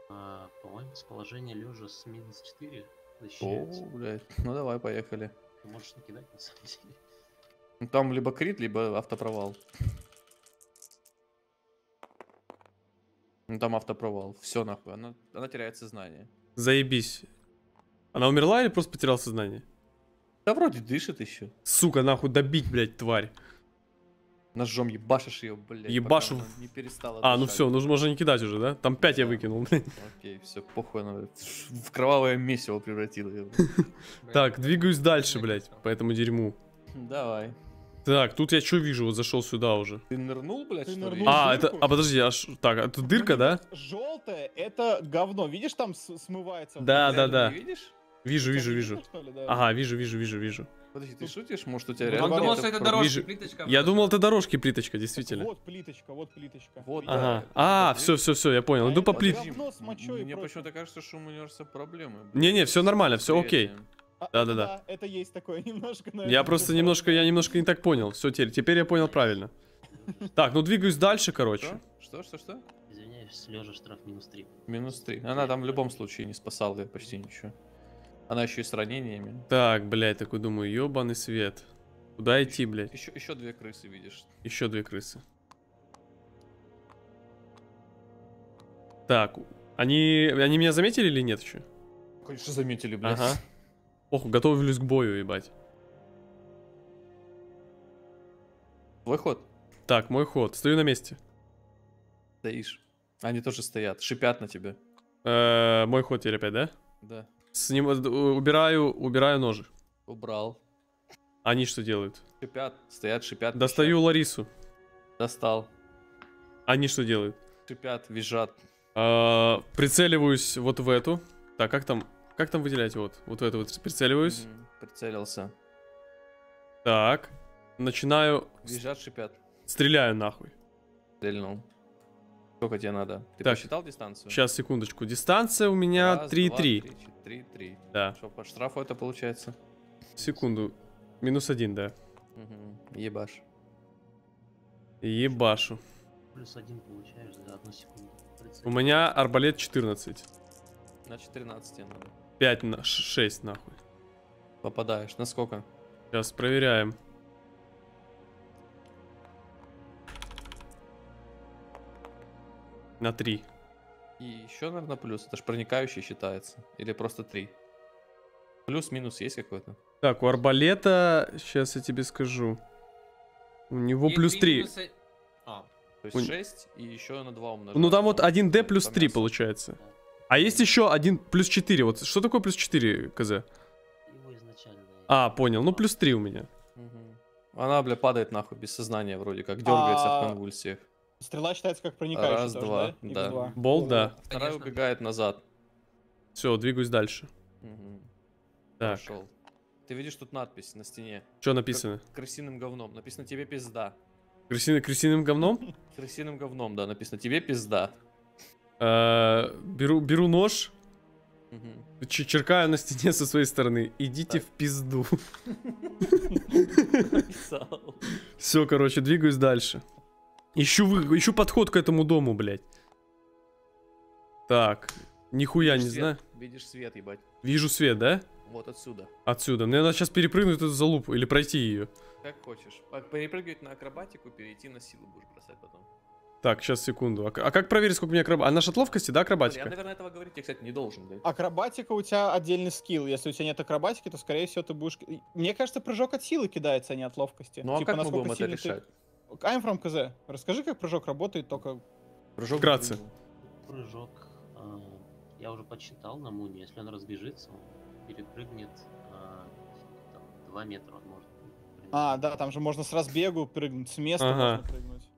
По-моему, с положения лежа с минус 4 защищается. О, блядь. Ну давай, поехали. Ты можешь не кидать, на самом деле. Там либо крит, либо автопровал. Ну там автопровал. Все нахуй. Она теряет сознание. Заебись. Она умерла или просто потеряла сознание? Да вроде дышит еще. Сука, нахуй добить, блядь, тварь. Ножом ебашишь ее, блядь. Ебашу. Не перестала дышать. Ну все, нужно уже не кидать уже, да? Там 5 я выкинул. Окей, все, похуй, она в кровавое месиво превратила ее. Так, двигаюсь дальше, блядь, по этому дерьму. Давай. Так, тут я что вижу, вот зашел сюда уже. Ты нырнул, блядь, что ли? Подожди, так, а тут дырка, да? Желтое, это говно, видишь, там смывается. Да. Видишь? Вижу. Ага, вижу. Подожди, ты шутишь? Может, у тебя реально... Он думал, что это дорожки, плиточка. Я думал, это дорожки, плиточка, действительно. Вот плиточка. Вот, ага. Все, я понял. Иду по плитке. Мне почему-то кажется, что у Муниверса проблемы. Не, все нормально, все окей. Да. Это есть такое немножко, наверное. Я просто немножко не так понял. Все, теперь я понял правильно. Так, ну двигаюсь дальше, короче. Что? Извиняюсь, лежа штраф -3. -3. Она там в любом случае не спасала почти ничего. Она еще и с ранениями. Так, блядь, такой думаю, ебаный свет. Куда идти, блядь? Еще две крысы, видишь? Еще две крысы. Так, они меня заметили или нет еще? Конечно, заметили, блядь. Ага. Ох, готовились к бою, ебать. Твой ход. Так, мой ход. Стою на месте. Стоишь. Они тоже стоят, шипят на тебя. Мой ход теперь опять, да? Да. С ним убираю ножи. Убрал. Они что делают? Шипят, стоят, шипят. Достаю вещат. Ларису. Достал. Они что делают? Шипят, визжат. Прицеливаюсь вот в эту. Так, как там выделять? Вот в эту вот прицеливаюсь. Прицелился. Так. Начинаю. Визжат, шипят. Стреляю нахуй. Стрельнул. Сколько тебе надо? Ты так, посчитал дистанцию? Сейчас, секундочку. Дистанция у меня 3-3. 3-3. Да. Что, по штрафу это получается? Секунду. -1, да. Угу. Ебаш. Ебашу. +1 получаешь за 1 секунду. У меня арбалет 14. На 14 тебе надо. 5 на 6, нахуй. Попадаешь. На сколько? Сейчас проверяем. На 3. И еще, наверное, плюс. Это же проникающий считается. Или просто 3. Плюс-минус есть какой-то. Так, у арбалета, сейчас я тебе скажу. У него и +3. Минуса... А, то есть 6 и еще на 2 умножить. Ну там вот 1D +3 получается. А есть еще один +4. Вот что такое +4, КЗ? Его изначально... А, понял. Ну +3 у меня. Угу. Она, бля, падает нахуй без сознания вроде как. Дергается в конвульсиях. Стрела считается как проникающая. Раз, тоже, два, да? Да. Болт, да. Вторая убегает назад. Все, двигаюсь дальше. Угу. Так. Пошел. Ты видишь тут надпись на стене. Что написано? Крысиным говном. Написано тебе пизда. Крысиным говном? Крысиным говном, да. Написано тебе пизда. Беру нож. Угу. Черкаю на стене со своей стороны. Идите так в пизду. Все, короче, двигаюсь дальше. Ищу подход к этому дому, блядь. Так, нихуя не знаю. Видишь свет, ебать. Вижу свет, да? Вот отсюда. Отсюда. Мне надо сейчас перепрыгнуть эту залупу или пройти ее. Как хочешь. Перепрыгивать на акробатику, перейти на силу будешь бросать потом. Так, сейчас, секунду. А как проверить, сколько у меня акробатика? Она от ловкости, да, акробатика? Я, наверное, этого говорить, я, кстати, не должен. Блядь. Акробатика у тебя отдельный скилл. Если у тебя нет акробатики, то, скорее всего, ты будешь... Мне кажется, прыжок от силы кидается, а не от ловкости. Ну, типа, а как мы будем это решать? I'm from KZ. Расскажи, как прыжок работает, только... Прыжок вкратце. Прыжок, я уже подсчитал на Муне, если он разбежится, он перепрыгнет 2 метра. Он может прыгнуть. А, да, там же можно с разбегу прыгнуть, с места можно прыгнуть.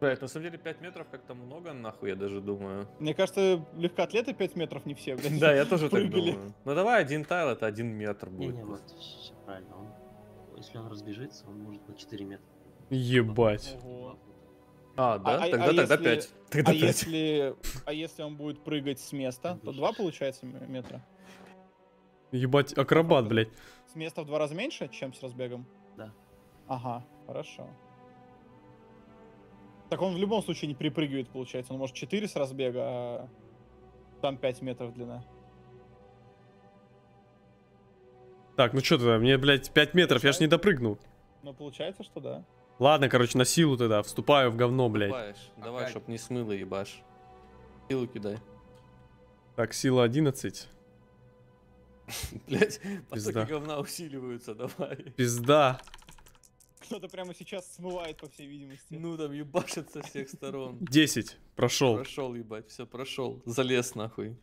Блядь, на самом деле 5 метров как-то много, нахуй, я даже думаю. Мне кажется, легкоатлеты 5 метров не все, блядь. Да, я тоже так думаю. Ну давай, один тайл, это 1 метр будет. Не, вот, все правильно. Если он разбежится, он может на 4 метра. Ебать. Ого. А, да? Тогда 5. А если он будет прыгать с места, то 2 получается метра. Ебать, акробат, блядь. С места в 2 раза меньше, чем с разбегом? Да. Ага, хорошо. Так он в любом случае не припрыгивает, получается. Он может 4 с разбега, а там 5 метров длина. Так, ну что тогда, мне, блядь, 5 метров, я ж не допрыгнул. Ну, получается, что да. Ладно, короче, на силу тогда. Вступаю в говно, блядь. Давай, чтоб не смыло, ебаш. Силу кидай. Так, сила 11. Блядь, потоки говна усиливаются, давай. Пизда. Кто-то прямо сейчас смывает, по всей видимости. Ну, там ебашит со всех сторон. 10, прошел. Прошел, ебать, все, прошел. Залез, нахуй.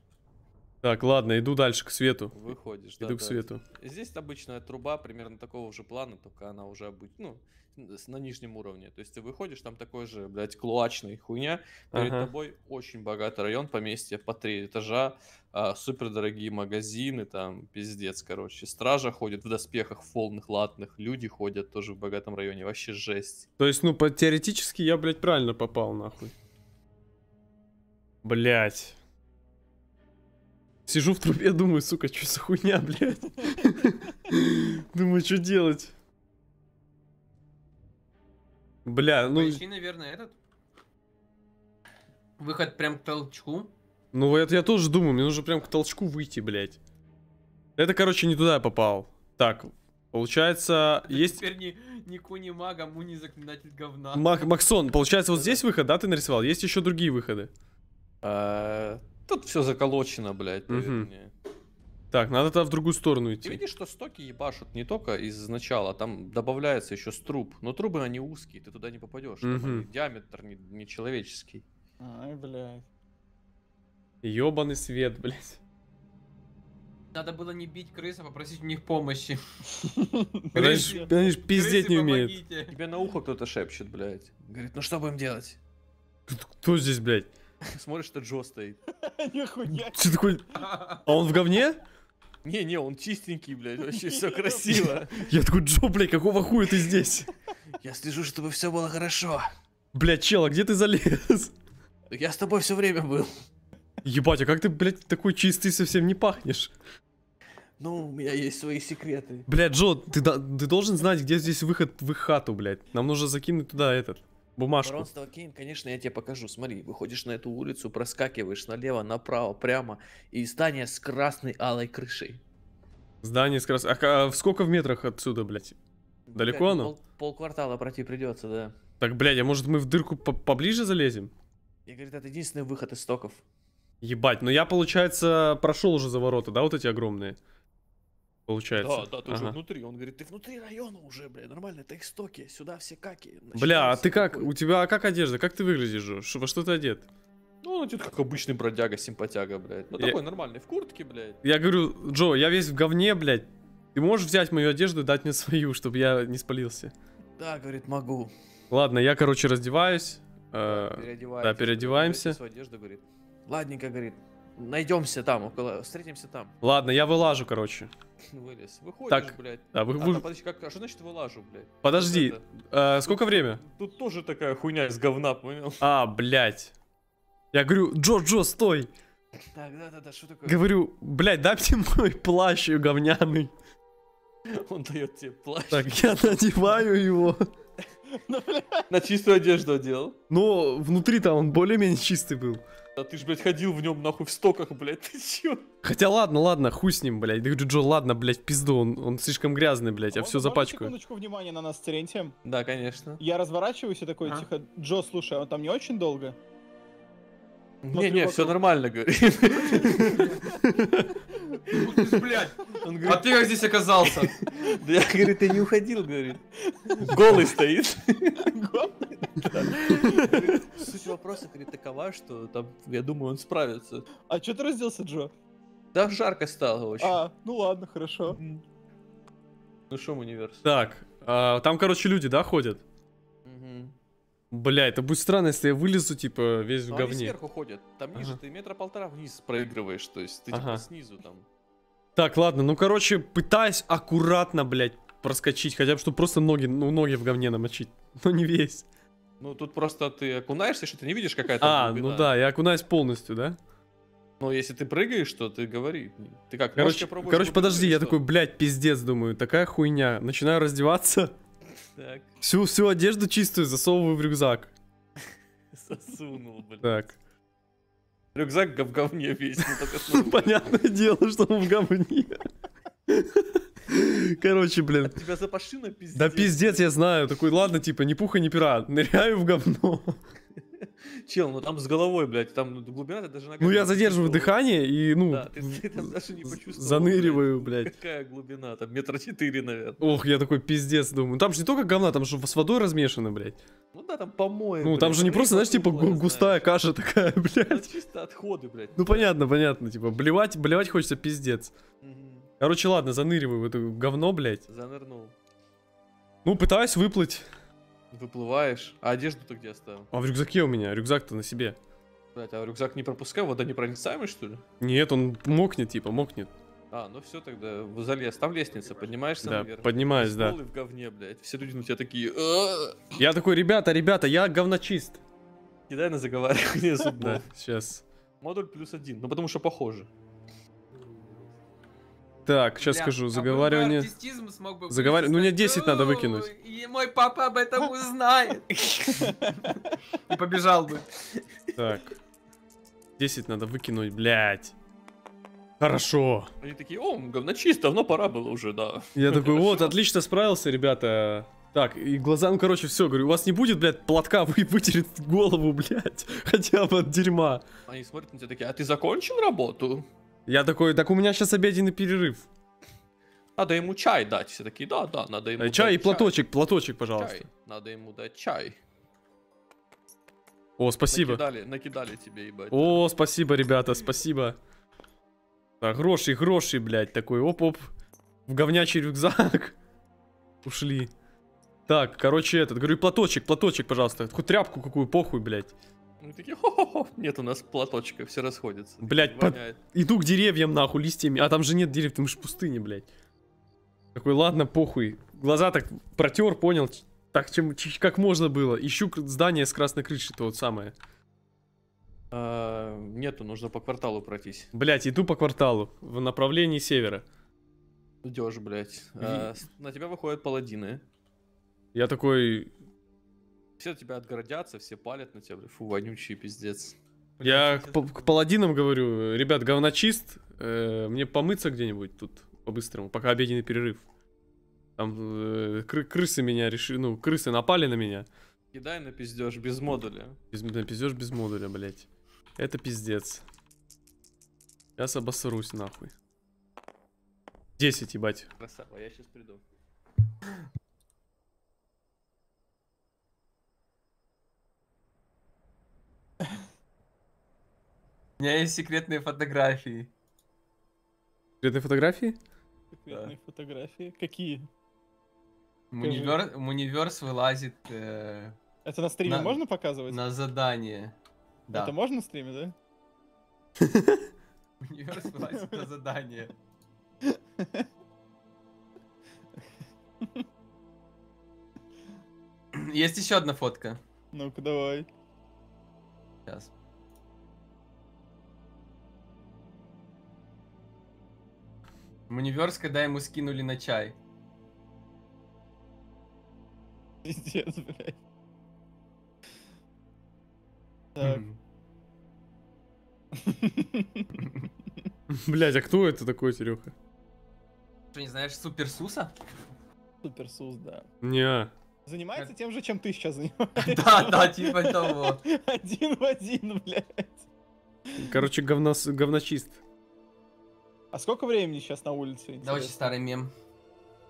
Так, ладно, иду дальше к свету. Выходишь, иду к свету. Здесь обычная труба примерно такого же плана, только она уже на нижнем уровне. То есть ты выходишь, там такой же, блядь, клуачный хуйня. Перед тобой очень богатый район, поместье по 3 этажа, супер дорогие магазины, там пиздец, короче. Стража ходит в доспехах, в полных латных, люди ходят тоже в богатом районе, вообще жесть. То есть, ну, теоретически я, блядь, правильно попал, нахуй. Блядь. Сижу в трубе, думаю, сука, что за хуйня, блядь. Думаю, что делать. Бля, ну... Поищи, наверное, этот. Выход прям к толчку. Ну, это я тоже думаю. Мне нужно прям к толчку выйти, блядь. Это, короче, не туда я попал. Так, получается... Это есть... Теперь не Кунимаг, а Муни заклинатель говна. Максон, получается, вот здесь выход, да, ты нарисовал? Есть еще другие выходы? Тут все заколочено, блядь, наверное. Так, надо тогда в другую сторону идти. Ты видишь, что стоки ебашут не только из начала, там добавляется еще с труб. Но трубы, они узкие, ты туда не попадешь. Диаметр нечеловеческий. Ай, блядь. Ёбаный свет, блядь. Надо было не бить крыс, а попросить у них помощи. Они ж пиздеть не умеют. Тебе на ухо кто-то шепчет, блядь. Говорит, ну что будем делать? Кто здесь, блядь? Смотришь, что Джо стоит. Нихуя. Ты такой... А он в говне? Не, он чистенький, блядь, вообще все красиво. Я такой, Джо, блядь, какого хуя ты здесь? Я слежу, чтобы все было хорошо. Блядь, чел, а где ты залез? Я с тобой все время был. Ебать, а как ты, блядь, такой чистый совсем не пахнешь? Ну, у меня есть свои секреты. Блядь, Джо, ты должен знать, где здесь выход в их хату, блядь. Нам нужно закинуть туда этот... Бумажку. Барон Кейн, конечно, я тебе покажу. Смотри, выходишь на эту улицу, проскакиваешь налево, направо, прямо. И здание с красной алой крышей. Здание с красной... А сколько в метрах отсюда, блядь? Далеко оно? Полквартала пройти придется, да. Так, блядь, а может мы в дырку поближе залезем? Я говорю, это единственный выход из стоков. Ебать, но я, получается, прошел уже за ворота, да, вот эти огромные? Получается. Да, ты уже внутри. Он говорит, ты внутри района уже, бля, нормально, это их стоки, сюда все каки. Бля, а ты как? У тебя как одежда? Как ты выглядишь? Во что ты одет? Ну, он идет как обычный бродяга, симпатяга, блядь. Ну, такой нормальный, в куртке, блядь. Я говорю, Джо, я весь в говне, блядь. Ты можешь взять мою одежду и дать мне свою, чтобы я не спалился? Да, говорит, могу. Ладно, я, короче, раздеваюсь. Да, переодеваемся. Ладненько, говорит. Найдемся там, около, встретимся там. Ладно, я вылажу, короче. Вылез. Выходишь, так, блядь. Да, подожди, а что значит вылажу, блядь? Подожди, сколько время? Тут тоже такая хуйня из говна, понял? А, блядь. Я говорю, Джо, стой. Так, да, что такое? Говорю, блядь, дай мне мой плащ говняный. Он дает тебе плащ. Так, я надеваю его. На чистую одежду одел. Но внутри-то он более-менее чистый был. Да ты ж, блядь, ходил в нем нахуй в стоках, блядь, ты чё? Хотя ладно, хуй с ним, блядь. Джо, ладно, блядь, пизду, он слишком грязный, блядь, а все запачкаю. Секундочку внимания на нас с Терентием. Да, конечно. Я разворачиваюсь и такой, тихо, Джо, слушай, он там не очень долго? Не, все нормально, говорит. Блядь, а ты как здесь оказался? Да я, говорит, ты не уходил, говорит. Голый стоит. Суть вопроса, говорит, такова, что там, я думаю, он справится. А что ты разделся, Джо? Да, жарко стало очень. А, ну ладно, хорошо. Ну шо, универс. Так, там, короче, люди, да, ходят? Бля, это будет странно, если я вылезу, типа, весь в говне. Они сверху ходят, там ниже ты метра полтора вниз проигрываешь, то есть ты типа снизу там. Так, ладно, ну, короче, пытаюсь аккуратно, блядь, проскочить, хотя бы, чтобы просто ноги в говне намочить, но не весь. Ну, тут просто ты окунаешься, что ты не видишь какая-то глубина. Ну да, я окунаюсь полностью, да? Ну, если ты прыгаешь, то ты говори. Ты как, короче, подожди, я такой, блядь, пиздец, думаю, такая хуйня. Начинаю раздеваться. Так. Всю одежду чистую засовываю в рюкзак. Засунул, блин. Так. Рюкзак в говне весь. Понятное дело, что он в говне. Короче, блин. Тебя запашина пиздец. Да пиздец, я знаю. Такой, ладно, типа, ни пуха, ни пера. Ныряю в говно. Чел, ну там с головой, блядь, там глубина даже на... Ну я задерживаю дыхание и, ну, да, ты там даже не почувствовал, заныриваю, блядь. Какая глубина, там 4 метра, наверное. Ох, я такой пиздец, думаю. Там же не только говна, там же с водой размешано, блядь. Ну да, там помои. Ну там же не просто, знаешь, типа густая каша такая, блядь. Это чисто отходы, блядь. Ну понятно, типа, блевать хочется пиздец. Короче, ладно, заныриваю в это говно, блядь. Занырнул. Ну, пытаюсь выплыть. Выплываешь. А одежду-то где оставил? А в рюкзаке у меня. Рюкзак-то на себе. Блять, а рюкзак не пропускай, вода непроницаемый, что ли? Нет, он мокнет, типа, мокнет. А, ну все тогда, залез. Там лестница, поднимаешься наверх. Да, поднимаюсь, да. В говне, блядь. Все люди у тебя такие... Я такой, ребята, я говночист. Кидай на заговаривание зубов. Да, сейчас. Модуль +1, ну потому что похоже. Так, сейчас скажу, заговаривание... Ну, мне 10 надо выкинуть. И мой папа об этом узнает. И побежал бы. Так. 10 надо выкинуть, блядь. Хорошо. Они такие, о, говночист, давно пора было уже, да. Я такой, вот, отлично справился, ребята. Так, и глаза, ну, короче, все, говорю, у вас не будет, блядь, платка, вы вытереть голову, блядь, хотя бы от дерьма. Они смотрят на тебя такие, а ты закончил работу? Я такой, так у меня сейчас обеденный перерыв. Надо ему чай дать, все такие, да, надо ему чай и платочек, платочек, пожалуйста. Чай. Надо ему дать чай. О, спасибо. Накидали тебе, ебать. О, спасибо, ребята, спасибо. Так, гроши, блядь, такой, оп-оп. В говнячий рюкзак. Ушли. Так, короче, этот, говорю, платочек, пожалуйста. Хоть тряпку какую, похуй, блядь. Мы такие, хо-хо-хо, нет у нас платочка, все расходятся. Блядь, иду к деревьям, нахуй, листьями. А там же нет деревьев, там же пустыня, блядь. Такой, ладно, похуй. Глаза так протер, понял. Так, чем, как можно было. Ищу здание с красной крышей, то вот самое. Нету, нужно по кварталу пройтись. Блядь, иду по кварталу, в направлении севера. Идешь, блядь. На тебя выходят паладины. Я такой... Все тебя отгородятся, все палят на тебя, фу, вонючий пиздец. Я к паладинам говорю, ребят, говночист, мне помыться где-нибудь тут по-быстрому, пока обеденный перерыв. Там крысы меня решили, ну, крысы напали на меня. Кидай на пиздеж без модуля. На пиздеж без модуля, блять. Это пиздец. Сейчас обосрусь нахуй. 10, ебать. Красава, я сейчас приду. У меня есть секретные фотографии. Секретные фотографии? Секретные фотографии? Какие? Муниверс вылазит... Это на стриме можно показывать? На задание. Да. Это можно на стриме, да? Муниверс вылазит на задание. Есть еще одна фотка. Ну-ка, давай. Сейчас. Муниверс, когда ему скинули на чай. Пиздец, блядь. Так. Блядь, а кто это такой, Серега? Ты не знаешь Суперсуса? Суперсус, да. Не. Занимается тем же, чем ты сейчас занимаешься. Да, типа того. Один в один, блядь. Короче, говночист. А сколько времени сейчас на улице? Интересно? Да, очень старый мем.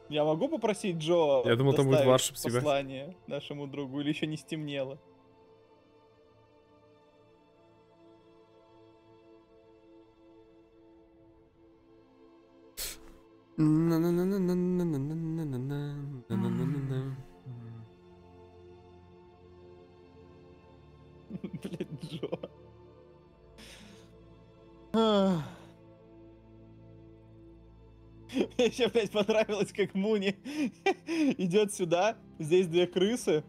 Я могу попросить Джо? Я думал, там будет варшип себе. Послание нашему другу, или еще не стемнело? Блин, Джо. Мне еще, блядь, понравилось, как Муни идет сюда, здесь 2 крысы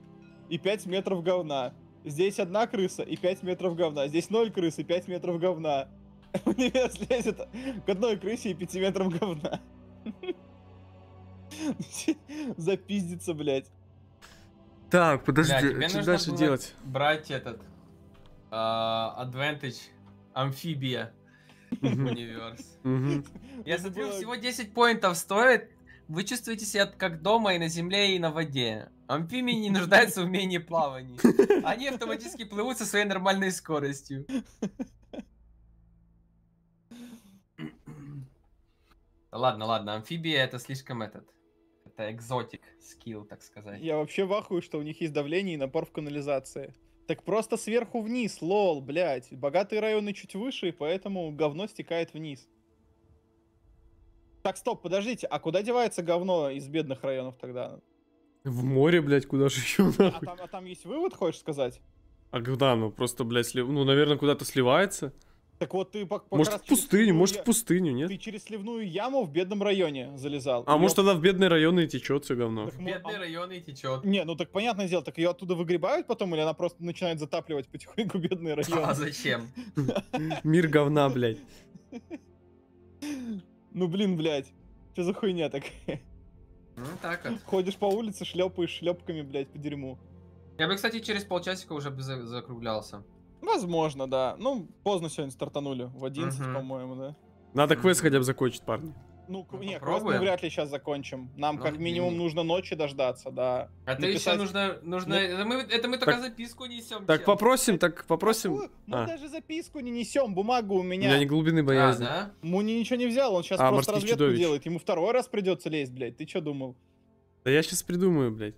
и 5 метров говна. Здесь 1 крыса и 5 метров говна. Здесь 0 крыс и 5 метров говна. Универс лезет к 1 крысе и 5 метрам говна. Запиздится, блядь. Так, подожди, что дальше делать? Брать этот... Advantage амфибия. Универс. Я смотрю, всего 10 поинтов стоит. Вы чувствуете себя как дома и на земле, и на воде. Амфибии не нуждаются в умении плавания. Они автоматически плывут со своей нормальной скоростью. Ладно, амфибия это слишком этот. Это экзотик скилл, так сказать. Я вообще в ахуе, что у них есть давление и напор в канализации. Так просто сверху вниз, лол, блядь. Богатые районы чуть выше, и поэтому говно стекает вниз. Так, стоп, подождите, а куда девается говно из бедных районов тогда? В море, блядь, куда же еще? А там есть вывод, хочешь сказать? А куда, ну просто, блядь, ну, наверное, куда-то сливается. Так вот ты... Может, в пустыню, может, в пустыню, нет? Ты через сливную яму в бедном районе залезал. А может, она в бедные районы и течет все говно? В бедные районы и течет. Не, ну так понятное дело, так ее оттуда выгребают потом, или она просто начинает затапливать потихоньку бедные районы? А зачем? Мир говна, блядь. Ну блин, блядь. Что за хуйня такая? Ну так вот. Ходишь по улице, шлепаешь шлепками, блядь, по дерьму. Я бы, кстати, через полчасика уже закруглялся. Возможно, да. Ну, поздно сегодня стартанули. В 11, по-моему, да. Надо квест хотя бы закончить, парни. Ну, не, квест мы вряд ли сейчас закончим. Нам, ну, как минимум, нужно ночи дождаться, да. А написать... ты еще нужно... Ну... Это мы только так... записку несем. Так попросим, Мы даже записку не несем, бумагу у меня. У меня не глубины боязни. Да? Муни ничего не взял, он сейчас просто разведку делает. Ему второй раз придется лезть, блядь. Ты что думал? Да я сейчас придумаю, блядь.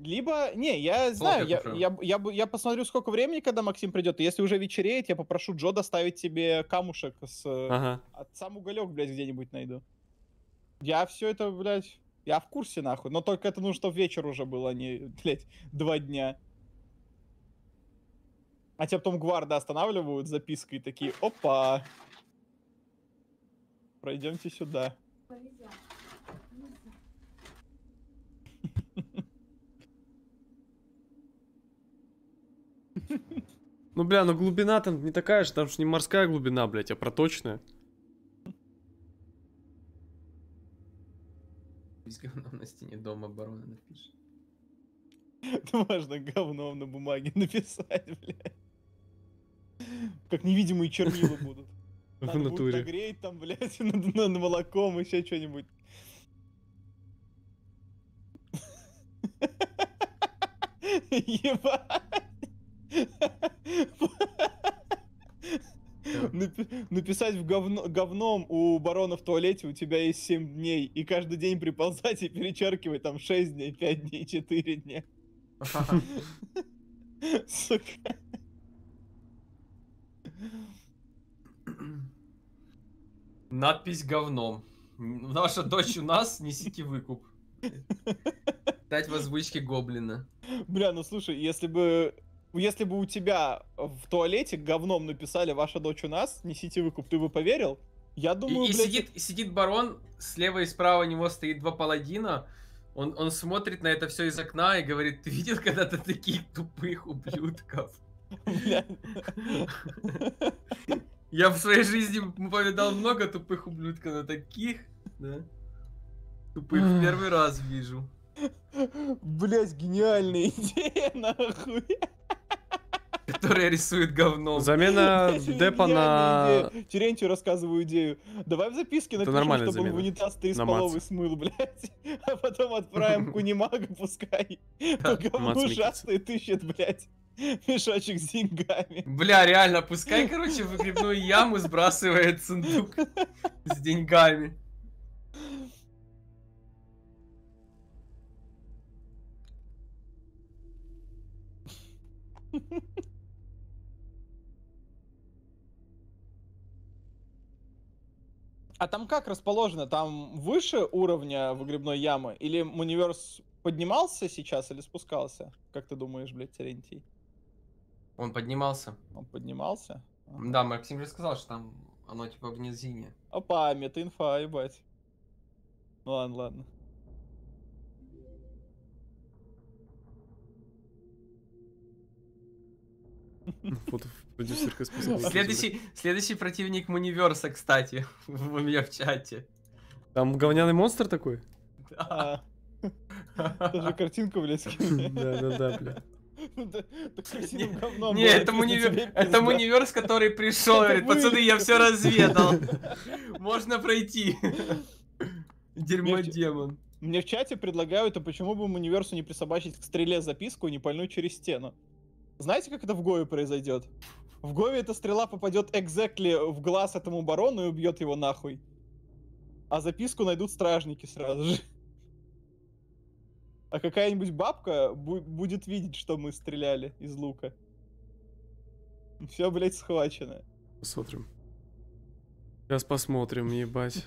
Либо, не, я знаю, я посмотрю, сколько времени, когда Максим придет. И если уже вечереет, я попрошу Джо доставить тебе камушек с... Ага. Сам уголек, блядь, где-нибудь найду. Я все это, блядь, я в курсе, нахуй. Но только это нужно, чтобы вечер уже был, а не, блядь, 2 дня. А тебя потом гварды останавливают с запиской такие, опа. Пройдемте сюда. Ну, бля, ну глубина там не такая же, там же не морская глубина, блядь, а проточная. Пусть говном на стене дома барона напишет. Это можно говном на бумаге написать, блядь. Как невидимые чернила будут. Надо в натуре. Будет нагреть там, блядь, над молоком, еще что-нибудь. Ебать. Написать в говном у барона в туалете у тебя есть 7 дней, и каждый день приползать и перечеркивать там 6 дней, 5 дней, 4 дня. Сука. Надпись говном. Наша дочь у нас, несите выкуп. Дать в озвучке гоблина. Бля, ну слушай, если бы у тебя в туалете говном написали «Ваша дочь у нас, несите выкуп», ты бы поверил? Я думаю, и блядь... сидит барон, слева и справа у него стоит 2 паладина, он смотрит на это все из окна и говорит: «Ты видел когда-то таких тупых ублюдков?» Я в своей жизни повидал много тупых ублюдков, но таких, да? Тупых в первый раз вижу. Блять, гениальная идея, нахуй. Которая рисует говном. Замена депа на... Терентию рассказываю идею. Давай в записке напишем, чтобы он в унитаз 3,5 смыл, блядь. А потом отправим Мунимага, пускай. Говно ужасное тыщет, блядь, мешочек с деньгами. Бля, реально, пускай, короче, в выгребную яму сбрасывает сундук с деньгами. А там как расположено? Там выше уровня выгребной ямы? Или Муниверс поднимался сейчас или спускался? Как ты думаешь, блядь, Терентий? Он поднимался. Он поднимался? Да, Максим же сказал, что там оно типа в низине. Опа, мета-инфа, ебать. Ну ладно, ладно. Следующий противник Муниверса, кстати, у меня в чате. Там говняный монстр такой? Да. Даже картинку, блядь, скинули. Да-да-да, блядь. Не, это Муниверс, который пришел, говорит: «Пацаны, я все разведал. Можно пройти». Дерьмо-демон. Мне в чате предлагают, а почему бы Муниверсу не присобачить к стреле записку и не пальнуть через стену? Знаете, как это в Гове произойдет? В Гове эта стрела попадет exactly в глаз этому барону и убьет его нахуй. А записку найдут стражники сразу же. А какая-нибудь бабка будет видеть, что мы стреляли из лука. Все, блядь, схвачено. Посмотрим. Сейчас посмотрим, ебать.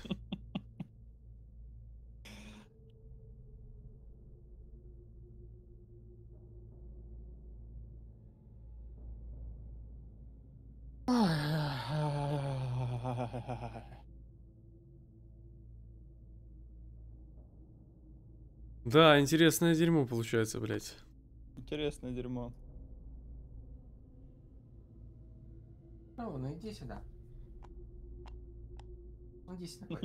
Да, интересное дерьмо получается, блядь. Интересное дерьмо. Ну, иди сюда. Иди сюда.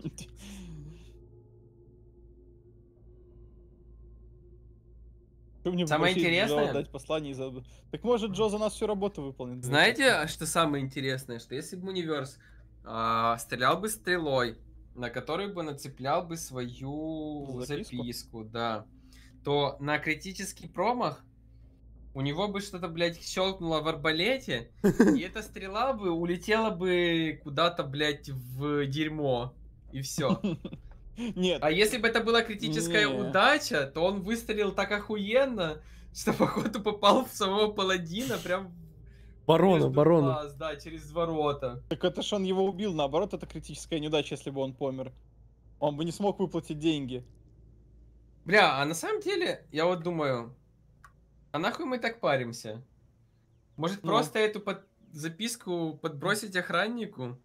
Ты мне самое интересное... Дать послание за... Так может Джо за нас всю работу выполнит. Знаете, что самое интересное? Что если бы Муниверс стрелял бы стрелой, на которой бы нацеплял бы свою записку, да, то на критический промах у него бы что-то, блядь, щелкнуло в арбалете, и эта стрела бы улетела бы куда-то, блядь, в дерьмо. И все. Нет. А если бы это была критическая удача, то он выстрелил так охуенно, что, походу, попал в самого паладина, прям... Барона. Глаз, да, через ворота. Так это ж он его убил, наоборот, это критическая неудача, если бы он помер. Он бы не смог выплатить деньги. Бля, а на самом деле, я вот думаю... А нахуй мы так паримся? Может, просто эту записку подбросить охраннику?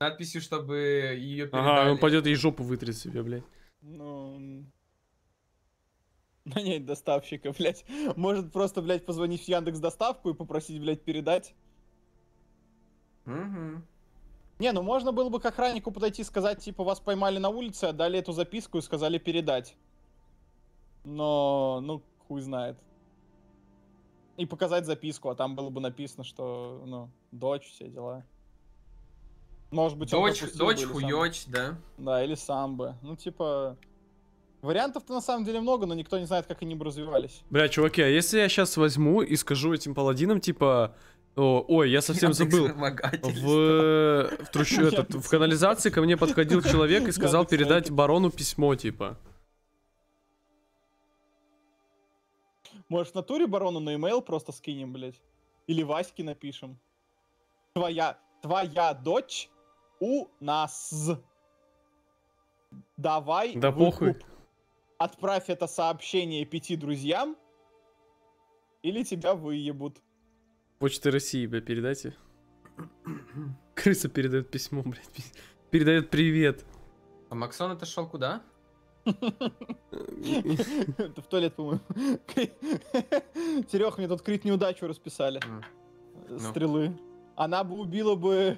Надписью, чтобы ее передали. Ага, он пойдет и жопу вытрет себе, блядь. Ну... Нанять доставщика, блядь. Может, просто, блядь, позвонить в Яндекс доставку и попросить, блядь, передать? Угу. Не, ну можно было бы к охраннику подойти и сказать, типа, вас поймали на улице, отдали эту записку и сказали передать. Но, ну, хуй знает. И показать записку, а там было бы написано, что, ну, дочь, все дела. Может быть, дочь хуёч, да? Да, или сам бы. Ну, типа... Вариантов-то на самом деле много, но никто не знает, как они бы развивались. Бля, чуваки, а если я сейчас возьму и скажу этим паладинам, типа... Ой, я совсем забыл. В канализации ко мне подходил человек и сказал передать барону письмо, типа. Может, в натуре барону на e-mail просто скинем, блядь? Или Ваське напишем. Твоя дочь у нас. Давай. Да похуй. Отправь это сообщение 5 друзьям, или тебя выебут. Почта России, бля, передайте. Крыса передает письмо, блядь. Передает привет. А Максон отошел куда? Это в туалет, по-моему. Серег, мне тут крит неудачу расписали. Стрелы. Она бы убила бы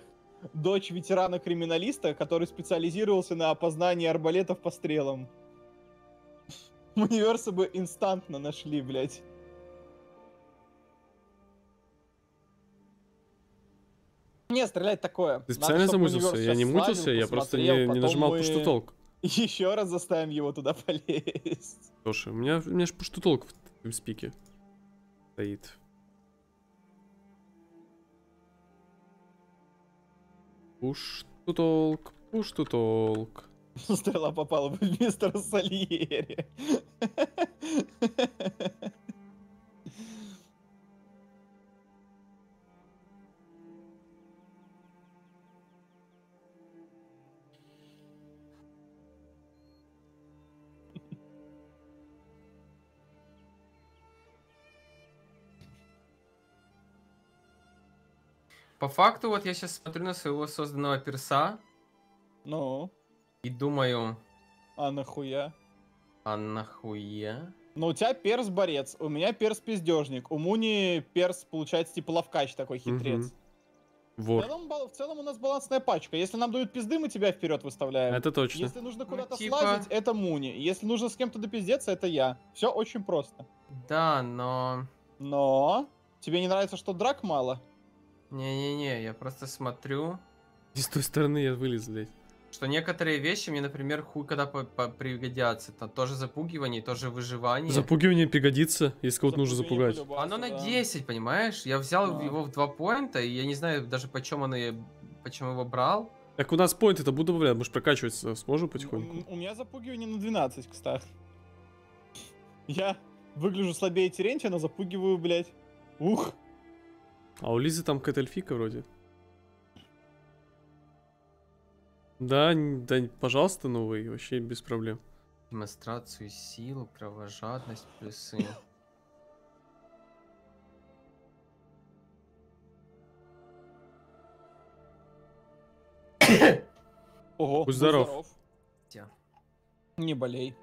дочь ветерана-криминалиста, который специализировался на опознании арбалетов по стрелам. Муниверса бы инстантно нашли, блядь. Не, стрелять такое. Ты специально замутился? Я не мутился, я просто не нажимал пуш-ту-толк. Еще раз заставим его туда полезть. Слушай, у меня же пуш-ту-толк в спике стоит. Пуш-ту-толк, пуш-ту-толк. Стрела попала бы в мистера Сальери. По факту, вот я сейчас смотрю на своего созданного перса. Ну. И думаю. А нахуя? А нахуя? Ну, у тебя перс борец, у меня перс пиздежник, у Муни перс, получается, типа ловкач такой хитрец. Вот. В целом у нас балансная пачка. Если нам дают пизды, мы тебя вперед выставляем. Это точно. Если нужно куда-то слазить, это Муни. Если нужно с кем-то допиздеться, это я. Все очень просто. Да, но. Но. Тебе не нравится, что драк мало? Не-не-не, я просто смотрю. И с той стороны я вылез, блядь. Что некоторые вещи мне, например, хуй когда пригодятся. Это тоже запугивание, тоже выживание. Запугивание пригодится, если кого-то нужно запугать. Оно на 10, понимаешь? Я взял его в 2 поинта, и я не знаю даже, почем его брал. Так у нас поинты это буду добавлять, мы же прокачиваться сможем потихоньку. У меня запугивание на 12, кстати. Я выгляжу слабее Теренти, но запугиваю, блядь. Ух! А у Лизы там какая-то эльфика вроде. Да, да, пожалуйста, новый, вообще без проблем. Демонстрацию силы, кровожадность, плюсы. Ого, будь здоров. Не болей.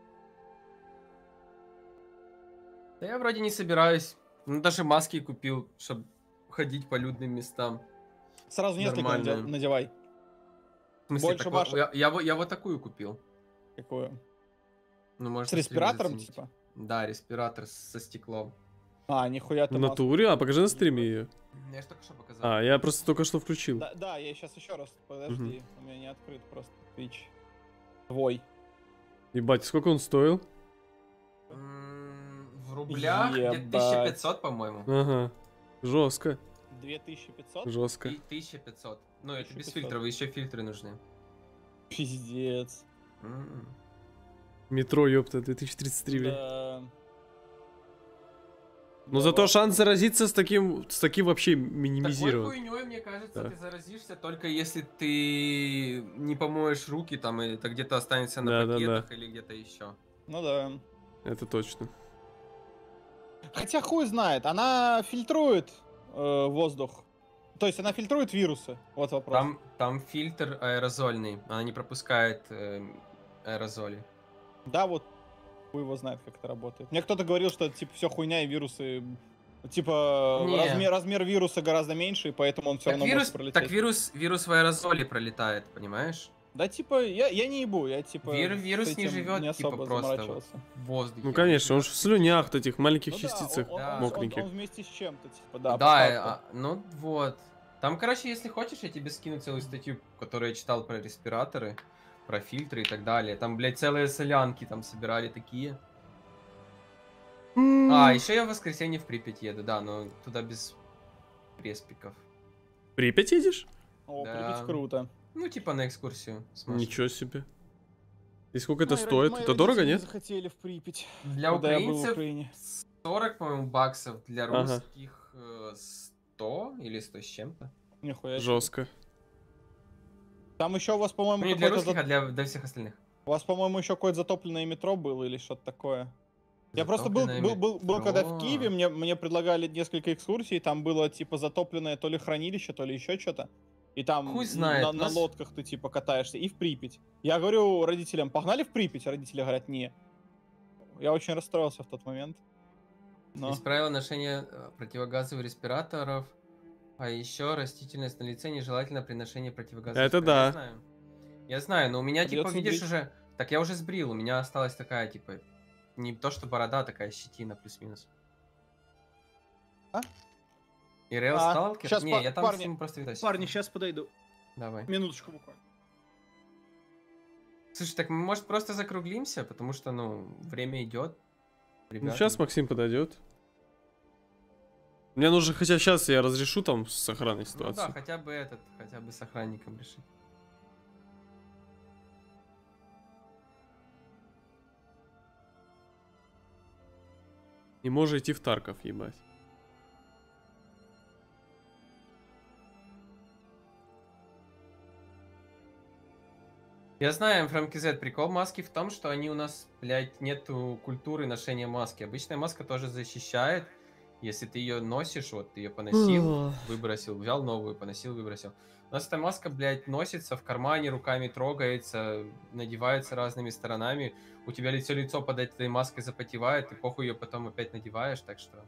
Да я вроде не собираюсь. Ну, даже маски купил, чтобы... ходить по людным местам. Сразу несколько надевай. В смысле, больше башен. Я вот такую купил. Какую? Ну, с респиратором, типа? Да, респиратор со стеклом. А, нихуя ты. В натуре? А покажи на стриме ее. Я же только что показал. А, я просто только что включил. Да, да, я сейчас еще раз, подожди, у меня не открыт просто Twitch. Твой. Ебать, сколько он стоил? В рублях где-то 1500, по-моему. Ага, жестко. 2500? Жестко. 1500. Ну, это без фильтров, еще фильтры нужны. Пиздец. Метро, ёпта, 2033, блин. Но да, зато шанс заразиться с таким вообще минимизирован. Такой хуйнёй, мне кажется, да. Ты заразишься только если ты не помоешь руки там, и это где-то останется на пакетах или где-то еще. Ну да. Это точно. Хотя хуй знает, она фильтрует воздух. То есть она фильтрует вирусы, вот вопрос. Там фильтр аэрозольный, она не пропускает аэрозоли. Да, вот. Его знает, как это работает. Мне кто-то говорил, что это, типа, все хуйня и вирусы... Типа, размер вируса гораздо меньше, и поэтому он все равно может пролететь. Так вирус в аэрозоле пролетает, понимаешь? Да, типа, я не ебу, я, типа... Вирус не живет, не типа, просто в воздухе. Ну, конечно, он же в слюнях, этих маленьких частицах мокреньких. Он вместе с чем-то, типа, да. Да, ну, вот. Там, короче, если хочешь, я тебе скину целую статью, которую я читал про респираторы. Про фильтры и так далее. Там, блядь, целые солянки там собирали такие. А, еще я в воскресенье в Припять еду, да, но туда без преспиков. Припять едешь? О, да. Припять круто. Ну, типа на экскурсию. Ничего себе. И сколько это стоит? Это дорого, нет? Захотели в Припять. Для украинцев 40, по-моему, баксов. Для русских 100 или 100 с чем-то. Нихуя. Жестко. Там еще у вас, по-моему, не для русских, а для всех остальных. У вас, по-моему, еще какое-то затопленное метро было или что-то такое. Я просто был когда в Киеве, мне предлагали несколько экскурсий, там было типа затопленное то ли хранилище, то ли еще что-то. И там на лодках ты типа катаешься. И в Припять. Я говорю родителям, погнали в Припять? Родители говорят, не. Я очень расстроился в тот момент. Исправил ношение противогазовых респираторов. А еще растительность на лице, нежелательно при ношении противогаза. Это да. Я знаю, но у меня, придется типа, видишь, брить. Уже... Так я уже сбрил, у меня осталась такая, типа, не то что борода, а такая щетина, плюс-минус. А? И Рейл сталкер? Сейчас, не, я там парни, с ним просто видос. Парни, сейчас подойду. Давай. Минуточку буквально. Слушай, так мы, может, просто закруглимся, потому что, ну, время идет. Ребята, ну, сейчас Максим подойдет. Мне нужно, хотя сейчас я разрешу там с охраной ситуацию. Ну да, хотя бы с охранником решить. Не можешь идти в Тарков, ебать. Я знаю, МФМКЗ, прикол маски в том, что они у нас, блядь, нету культуры ношения маски. Обычная маска тоже защищает. Если ты ее носишь, вот ты ее поносил, выбросил, взял новую, поносил, выбросил. У нас эта маска, блядь, носится в кармане, руками трогается, надевается разными сторонами. У тебя лицо под этой маской запотевает, и похуй ее потом опять надеваешь, так что...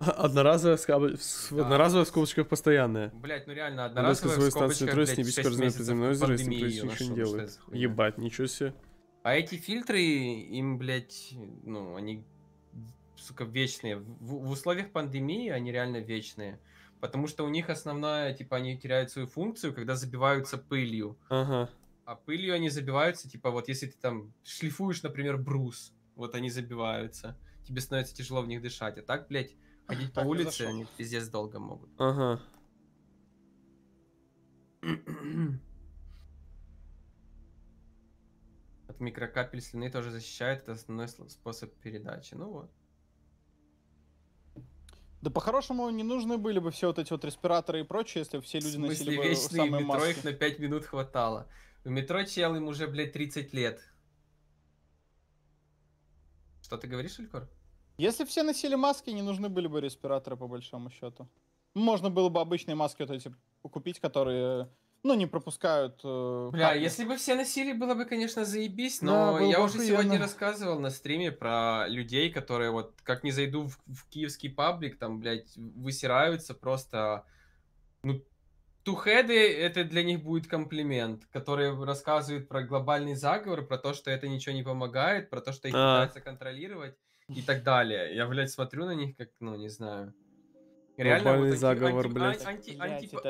Одноразовая в скобочках постоянная. Блядь, ну реально, одноразовая в скобочках, блядь, 6 месяцев делает. Ебать, ничего себе. А эти фильтры, им, блядь, ну, они... Сука, вечные. В условиях пандемии они реально вечные. Потому что у них основная, типа, они теряют свою функцию, когда забиваются пылью. Ага. А пылью они забиваются, типа, вот если ты там шлифуешь, например, брус, вот они забиваются. Тебе становится тяжело в них дышать. А так, блядь, ходить по улице они пиздец долго могут. Ага. От микрокапель слюны тоже защищает. Это основной способ передачи. Ну вот. Да по-хорошему не нужны были бы все вот эти вот респираторы и прочее, если бы все люди носили бы самые маски. В метро их на 5 минут хватало. В метро чел им уже, блядь, 30 лет. Что ты говоришь, Алькор? Если все носили маски, не нужны были бы респираторы, по большому счету. Можно было бы обычные маски вот эти купить, которые... Ну, не пропускают... Бля, если бы все носили, было бы, конечно, заебись, но да, я уже сегодня рассказывал на стриме про людей, которые вот, как не зайду в киевский паблик, там, блядь, высираются просто... Ну, тухеды, это для них будет комплимент, которые рассказывают про глобальный заговор, про то, что это ничего не помогает, про то, что их пытаются контролировать. и так далее. Я, блядь, смотрю на них как, ну, не знаю. Реально вот такие заговор,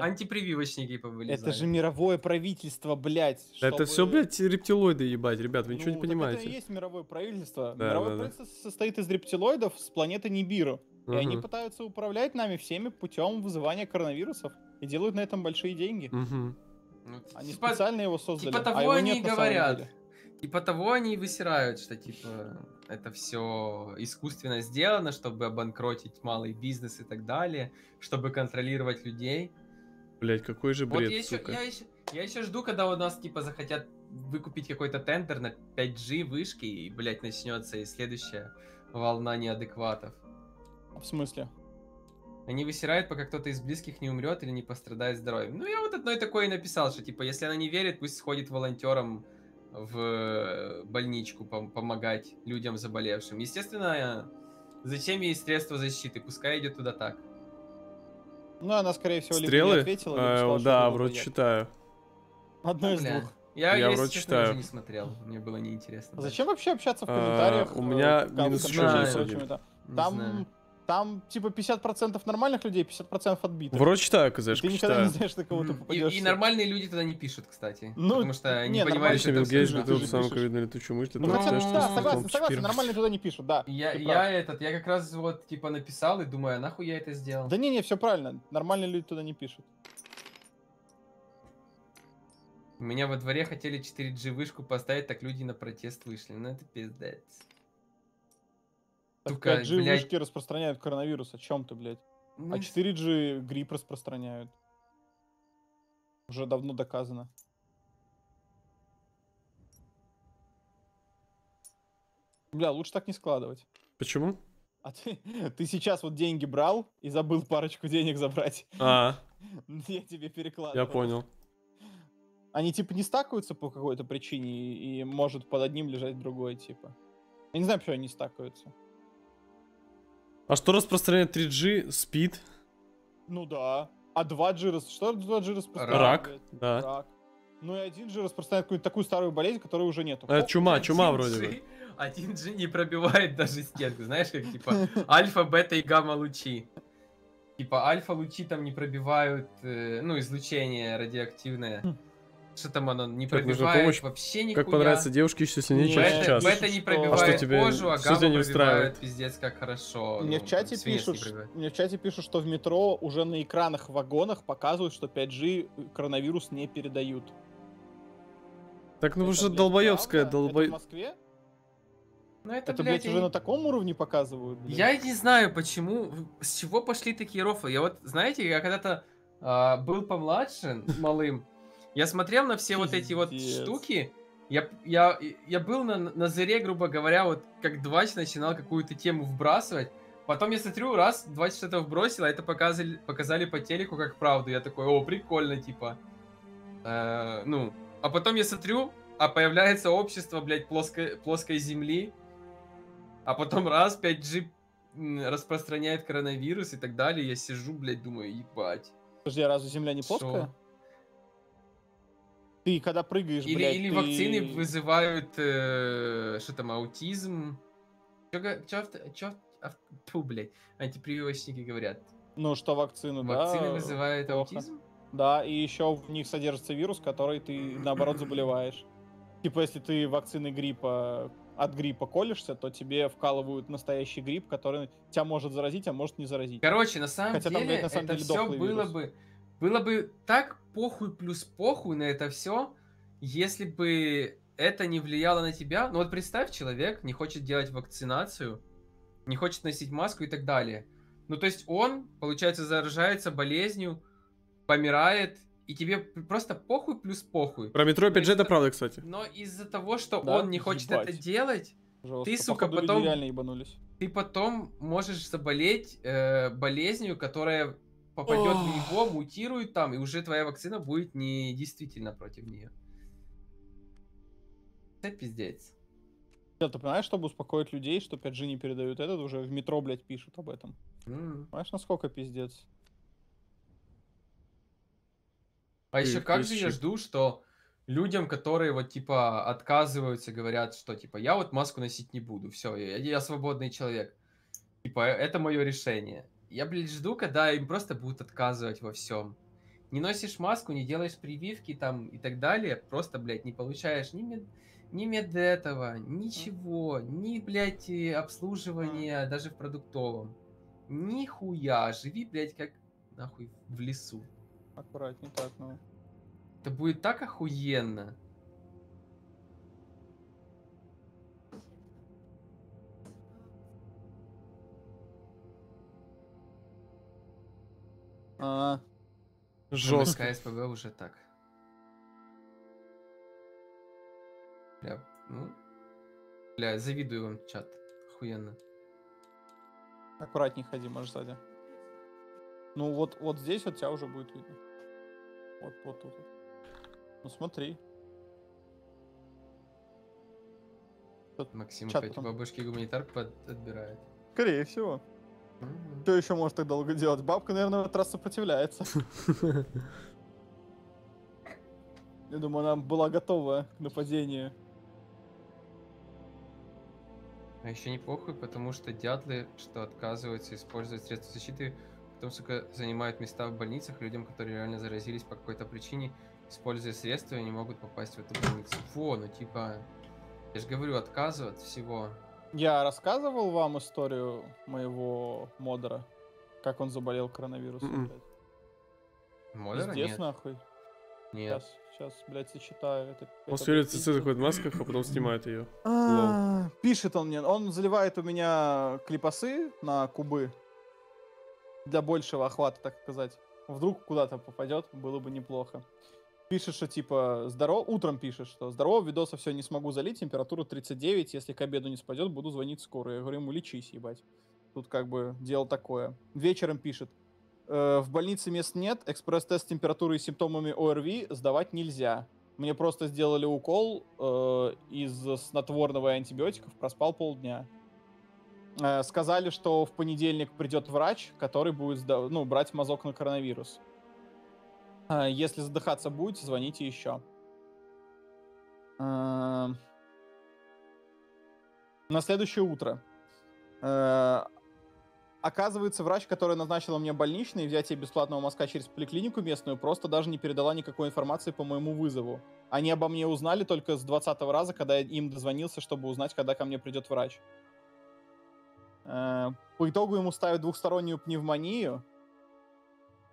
антипрививочники повылезали. Это же мировое правительство, блядь. Чтобы... Это все, блядь, рептилоиды, ебать, ребят, вы ничего не понимаете. Это и есть мировое правительство. Да, мировое правительство состоит из рептилоидов с планеты Нибиру. И они пытаются управлять нами всеми путем вызывания коронавирусов. И делают на этом большие деньги. Ну, они типа, специально его создали. Типа того они говорят. Типа того они и высирают, что типа это все искусственно сделано, чтобы обанкротить малый бизнес и так далее, чтобы контролировать людей. Блять, какой же бред, вот сука. Я еще жду, когда у нас типа захотят выкупить какой-то тендер на 5G вышки, и, блять, начнется и следующая волна неадекватов. В смысле? Они высирают, пока кто-то из близких не умрет или не пострадает здоровьем. Ну, я вот одной такой и написал, что, типа, если она не верит, пусть сходит волонтером в больничку помогать людям заболевшим. Естественно, зачем ей средства защиты? Пускай идет туда так. Ну, она, скорее всего, стрелы? Либо не ответила, либо сказала, да, вроде читаю. Одно из двух. Я вроде читаю. Не смотрел, мне было неинтересно. Зачем вообще общаться в комментариях? У меня минус 6. Там, типа, 50% нормальных людей, 50% отбитых. Вроде читаю, Казашка, ты никогда не знаешь, на кого ты попадешь. И нормальные люди туда не пишут, кстати. Ну, потому что не понимают, что это абсолютно. Ты же самый ковидный летучий мышь. Ну, хотя, да, согласен, нормальные туда не пишут, да. Я как раз вот, типа, написал и думаю, нахуй я это сделал. Да не, все правильно, нормальные люди туда не пишут. Меня во дворе хотели 4G вышку поставить, так люди на протест вышли. Ну, это пиздец. 5G вышки распространяют коронавирус, о чем ты, блядь? А 4G грипп распространяют. Уже давно доказано. Бля, лучше так не складывать. Почему? А ты сейчас вот деньги брал и забыл парочку денег забрать. Я тебе перекладываю. Я понял. Они типа не стакаются по какой-то причине и может под одним лежать другой типа. Я не знаю, почему они стакаются. А что распространяет 3G? Спид? Ну да. А 2G, что 2G распространяет? Рак. Да. Рак. Ну и 1G распространяет какую-то такую старую болезнь, которой уже нету. Чума вроде бы. 1G не пробивает даже стенку, знаешь, как типа альфа, бета и гамма лучи. Типа альфа лучи там не пробивают, ну, излучение радиоактивное. Что там оно не пробивает вообще никуда. Как понравится девушке еще сильнее, чем сейчас. Бета не пробивает кожу, а гамма пробивает, пиздец, как хорошо. Мне в чате пишут, что в метро уже на экранах в вагонах показывают, что 5G коронавирус не передают. Так, ну уже долбоевская долбоеб... в Москве? Но это, блядь, уже на таком уровне показывают? Блядь. Я не знаю, почему, с чего пошли такие рофлы. Я вот, знаете, я когда-то был помладше, малым, я смотрел на все вот эти вот штуки, я был на заре, грубо говоря, вот как Двач начинал какую-то тему вбрасывать, потом я смотрю, раз, Двач что-то вбросил, а это показали по телеку как правду, я такой, о, прикольно, типа, ну, а потом я смотрю, а появляется общество, блядь, плоской земли, а потом раз, 5G распространяет коронавирус и так далее, я сижу, блядь, думаю, ебать. Подожди, а разве земля не плоская? Шо? Ты когда прыгаешь, блядь, или вакцины вызывают, что там, аутизм. Чё, блядь, антипрививочники говорят. Ну, что вакцину, да. Вакцины вызывают аутизм? Да, и еще в них содержится вирус, который ты, наоборот, заболеваешь. Типа, если ты вакцины гриппа, от гриппа колешься, то тебе вкалывают настоящий грипп, который тебя может заразить, а может не заразить. Короче, на самом деле, все было бы... Было бы так похуй плюс похуй на это все, если бы это не влияло на тебя. Ну вот представь, человек не хочет делать вакцинацию, не хочет носить маску и так далее. Ну то есть он, получается, заражается болезнью, помирает, и тебе просто похуй плюс похуй. Про метро 5G это правда, кстати. Но из-за того, что он не хочет это делать, ты, сука, потом... Ты потом можешь заболеть болезнью, которая... попадет в него, мутирует там, и уже твоя вакцина будет не действительно против нее. Это пиздец. Ты понимаешь, чтобы успокоить людей, что 5G не передают этот, уже в метро, блядь, пишут об этом. Понимаешь, насколько пиздец? А еще как же я жду, что людям, которые вот типа отказываются, говорят, что типа я вот маску носить не буду, все, я свободный человек, типа это мое решение. Я, блядь, жду, когда им просто будут отказывать во всем. Не носишь маску, не делаешь прививки там и так далее, просто, блядь, не получаешь ни мед этого, ничего, ни, блядь, обслуживания даже в продуктовом. Нихуя, живи, блядь, как нахуй в лесу. Аккуратнее так, ну. Это будет так охуенно. Жестко. СПБ уже так. Бля, ну. Бля, завидую вам, чат. Охуенно. Аккуратней ходи, может, сзади. Ну вот, вот здесь вот тебя уже будет видно. Вот, вот тут. Вот. Ну смотри. Максим чат опять потом... бабушки гуманитар отбирает. Скорее всего. Что еще может так долго делать? Бабка, наверное, в этот раз сопротивляется. Я думаю, она была готова к нападению. А еще не похуй, потому что дятлы, что отказываются использовать средства защиты, потом, сука, занимают места в больницах людям, которые реально заразились по какой-то причине, используя средства, и не могут попасть в эту больницу. Во, ну типа, я же говорю, отказ от всего. Я рассказывал вам историю моего модера, как он заболел коронавирусом. Модера нет. Здесь нахуй. Нет. Сейчас, блядь, сочетаю. Он сверится с этой в масках, а потом снимает ее. Пишет он мне. Он заливает у меня клипасы на кубы для большего охвата, так сказать. Вдруг куда-то попадет, было бы неплохо. Пишет, что типа, здорово, утром пишет, что здорово, видоса все, не смогу залить, температура 39, если к обеду не спадет, буду звонить скорую. Я говорю ему, лечись, ебать. Тут как бы дело такое. Вечером пишет, в больнице мест нет, экспресс-тест с температурой и симптомами ОРВИ сдавать нельзя. Мне просто сделали укол из снотворного и антибиотиков, проспал полдня. Сказали, что в понедельник придет врач, который будет ну, брать мазок на коронавирус. Если задыхаться будете, звоните еще. На следующее утро. Оказывается, врач, который назначила мне больничный и взятие бесплатного мазка через поликлинику местную, просто даже не передала никакой информации по моему вызову. Они обо мне узнали только с 20-го раза, когда я им дозвонился, чтобы узнать, когда ко мне придет врач. По итогу ему ставят двухстороннюю пневмонию.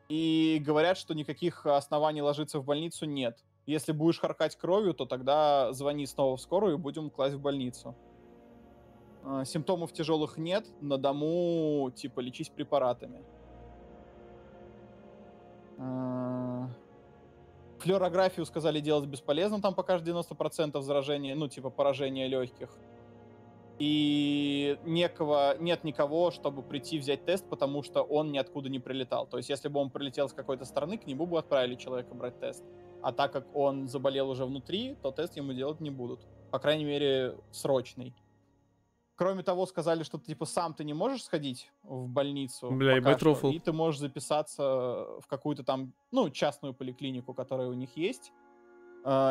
И говорят, что никаких оснований ложиться в больницу нет. Если будешь харкать кровью, то тогда звони снова в скорую и будем класть в больницу. Симптомов тяжелых нет, на дому типа лечись препаратами. Флюорографию сказали делать бесполезно, там пока 90% заражения, ну типа поражения легких. И нет никого, чтобы прийти взять тест, потому что он ниоткуда не прилетал. То есть, если бы он прилетел с какой-то стороны, к нему бы отправили человека брать тест. А так как он заболел уже внутри, то тест ему делать не будут. По крайней мере, срочный. Кроме того, сказали, что ты, типа, сам ты не можешь сходить в больницу. Бля, и ты можешь записаться в какую-то там, ну, частную поликлинику, которая у них есть.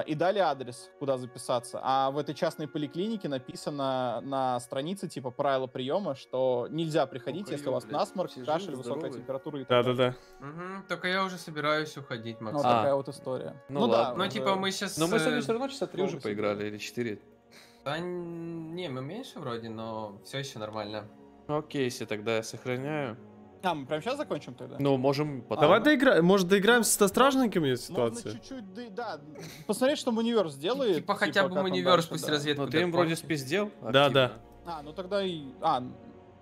И дали адрес, куда записаться. А в этой частной поликлинике написано на странице, типа, правила приема, что нельзя приходить, если у вас насморк, кашель, высокая температура и так далее. Да-да-да. Только я уже собираюсь уходить, Макс. Ну, такая вот история. Ну да. Ну, типа, мы сейчас... Но мы сегодня все равно часа 3 уже поиграли, или 4. Да, не, мы меньше вроде, но все еще нормально. Окей, если тогда я сохраняю. А, мы прямо сейчас закончим тогда? Ну, можем потом. Давай доиграем. Может, доиграем со стражниками ситуацию? Можно чуть-чуть, да. Посмотреть, что Муниверс сделает. Типа хотя бы Муниверс пусть разведку. Ну, ты им вроде спиздел. Да-да. А, ну тогда и...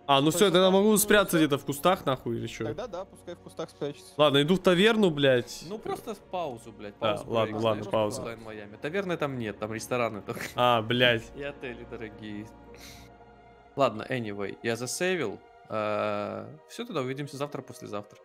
А, ну все, тогда могу спрятаться где-то в кустах, нахуй, или что? Тогда да, пускай в кустах спрячется. Ладно, иду в таверну, блядь. Ну, просто паузу, блядь. Да, ладно, пауза. Таверны там нет, там рестораны только. А, блядь. И отели дорогие. Ладно, anyway, я засейвил. Все, тогда увидимся завтра-послезавтра.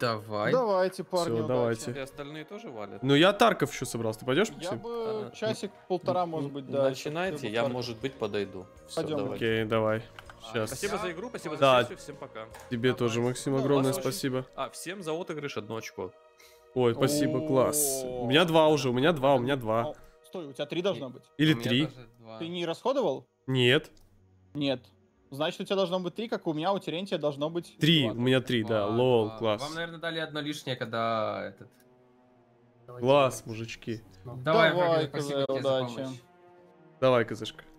Давай. Давайте, парни, все, давайте. И остальные тоже валят. Ну, я Тарков еще собрался. Ты пойдешь, Максим? Я бы часик-полтора, может быть, да. Начинайте, я, может быть, подойду. Все, пойдем. Окей, давай. Сейчас. Спасибо за игру, спасибо за сессию, всем пока. Тебе тоже, Максим, огромное спасибо. Всем за отыгрыш 1 очко. Ой, спасибо, класс. У меня два уже, у меня два. Стой, у тебя три должно быть. Или три. Ты не расходовал? Нет. Нет. Значит, у тебя должно быть три, как у меня, у Терентия должно быть... Три, у меня три, да. Лол, класс. Вам, наверное, дали одно лишнее, когда этот... Класс, мужички. Давай, спасибо тебе за помощь. Давай, козышка.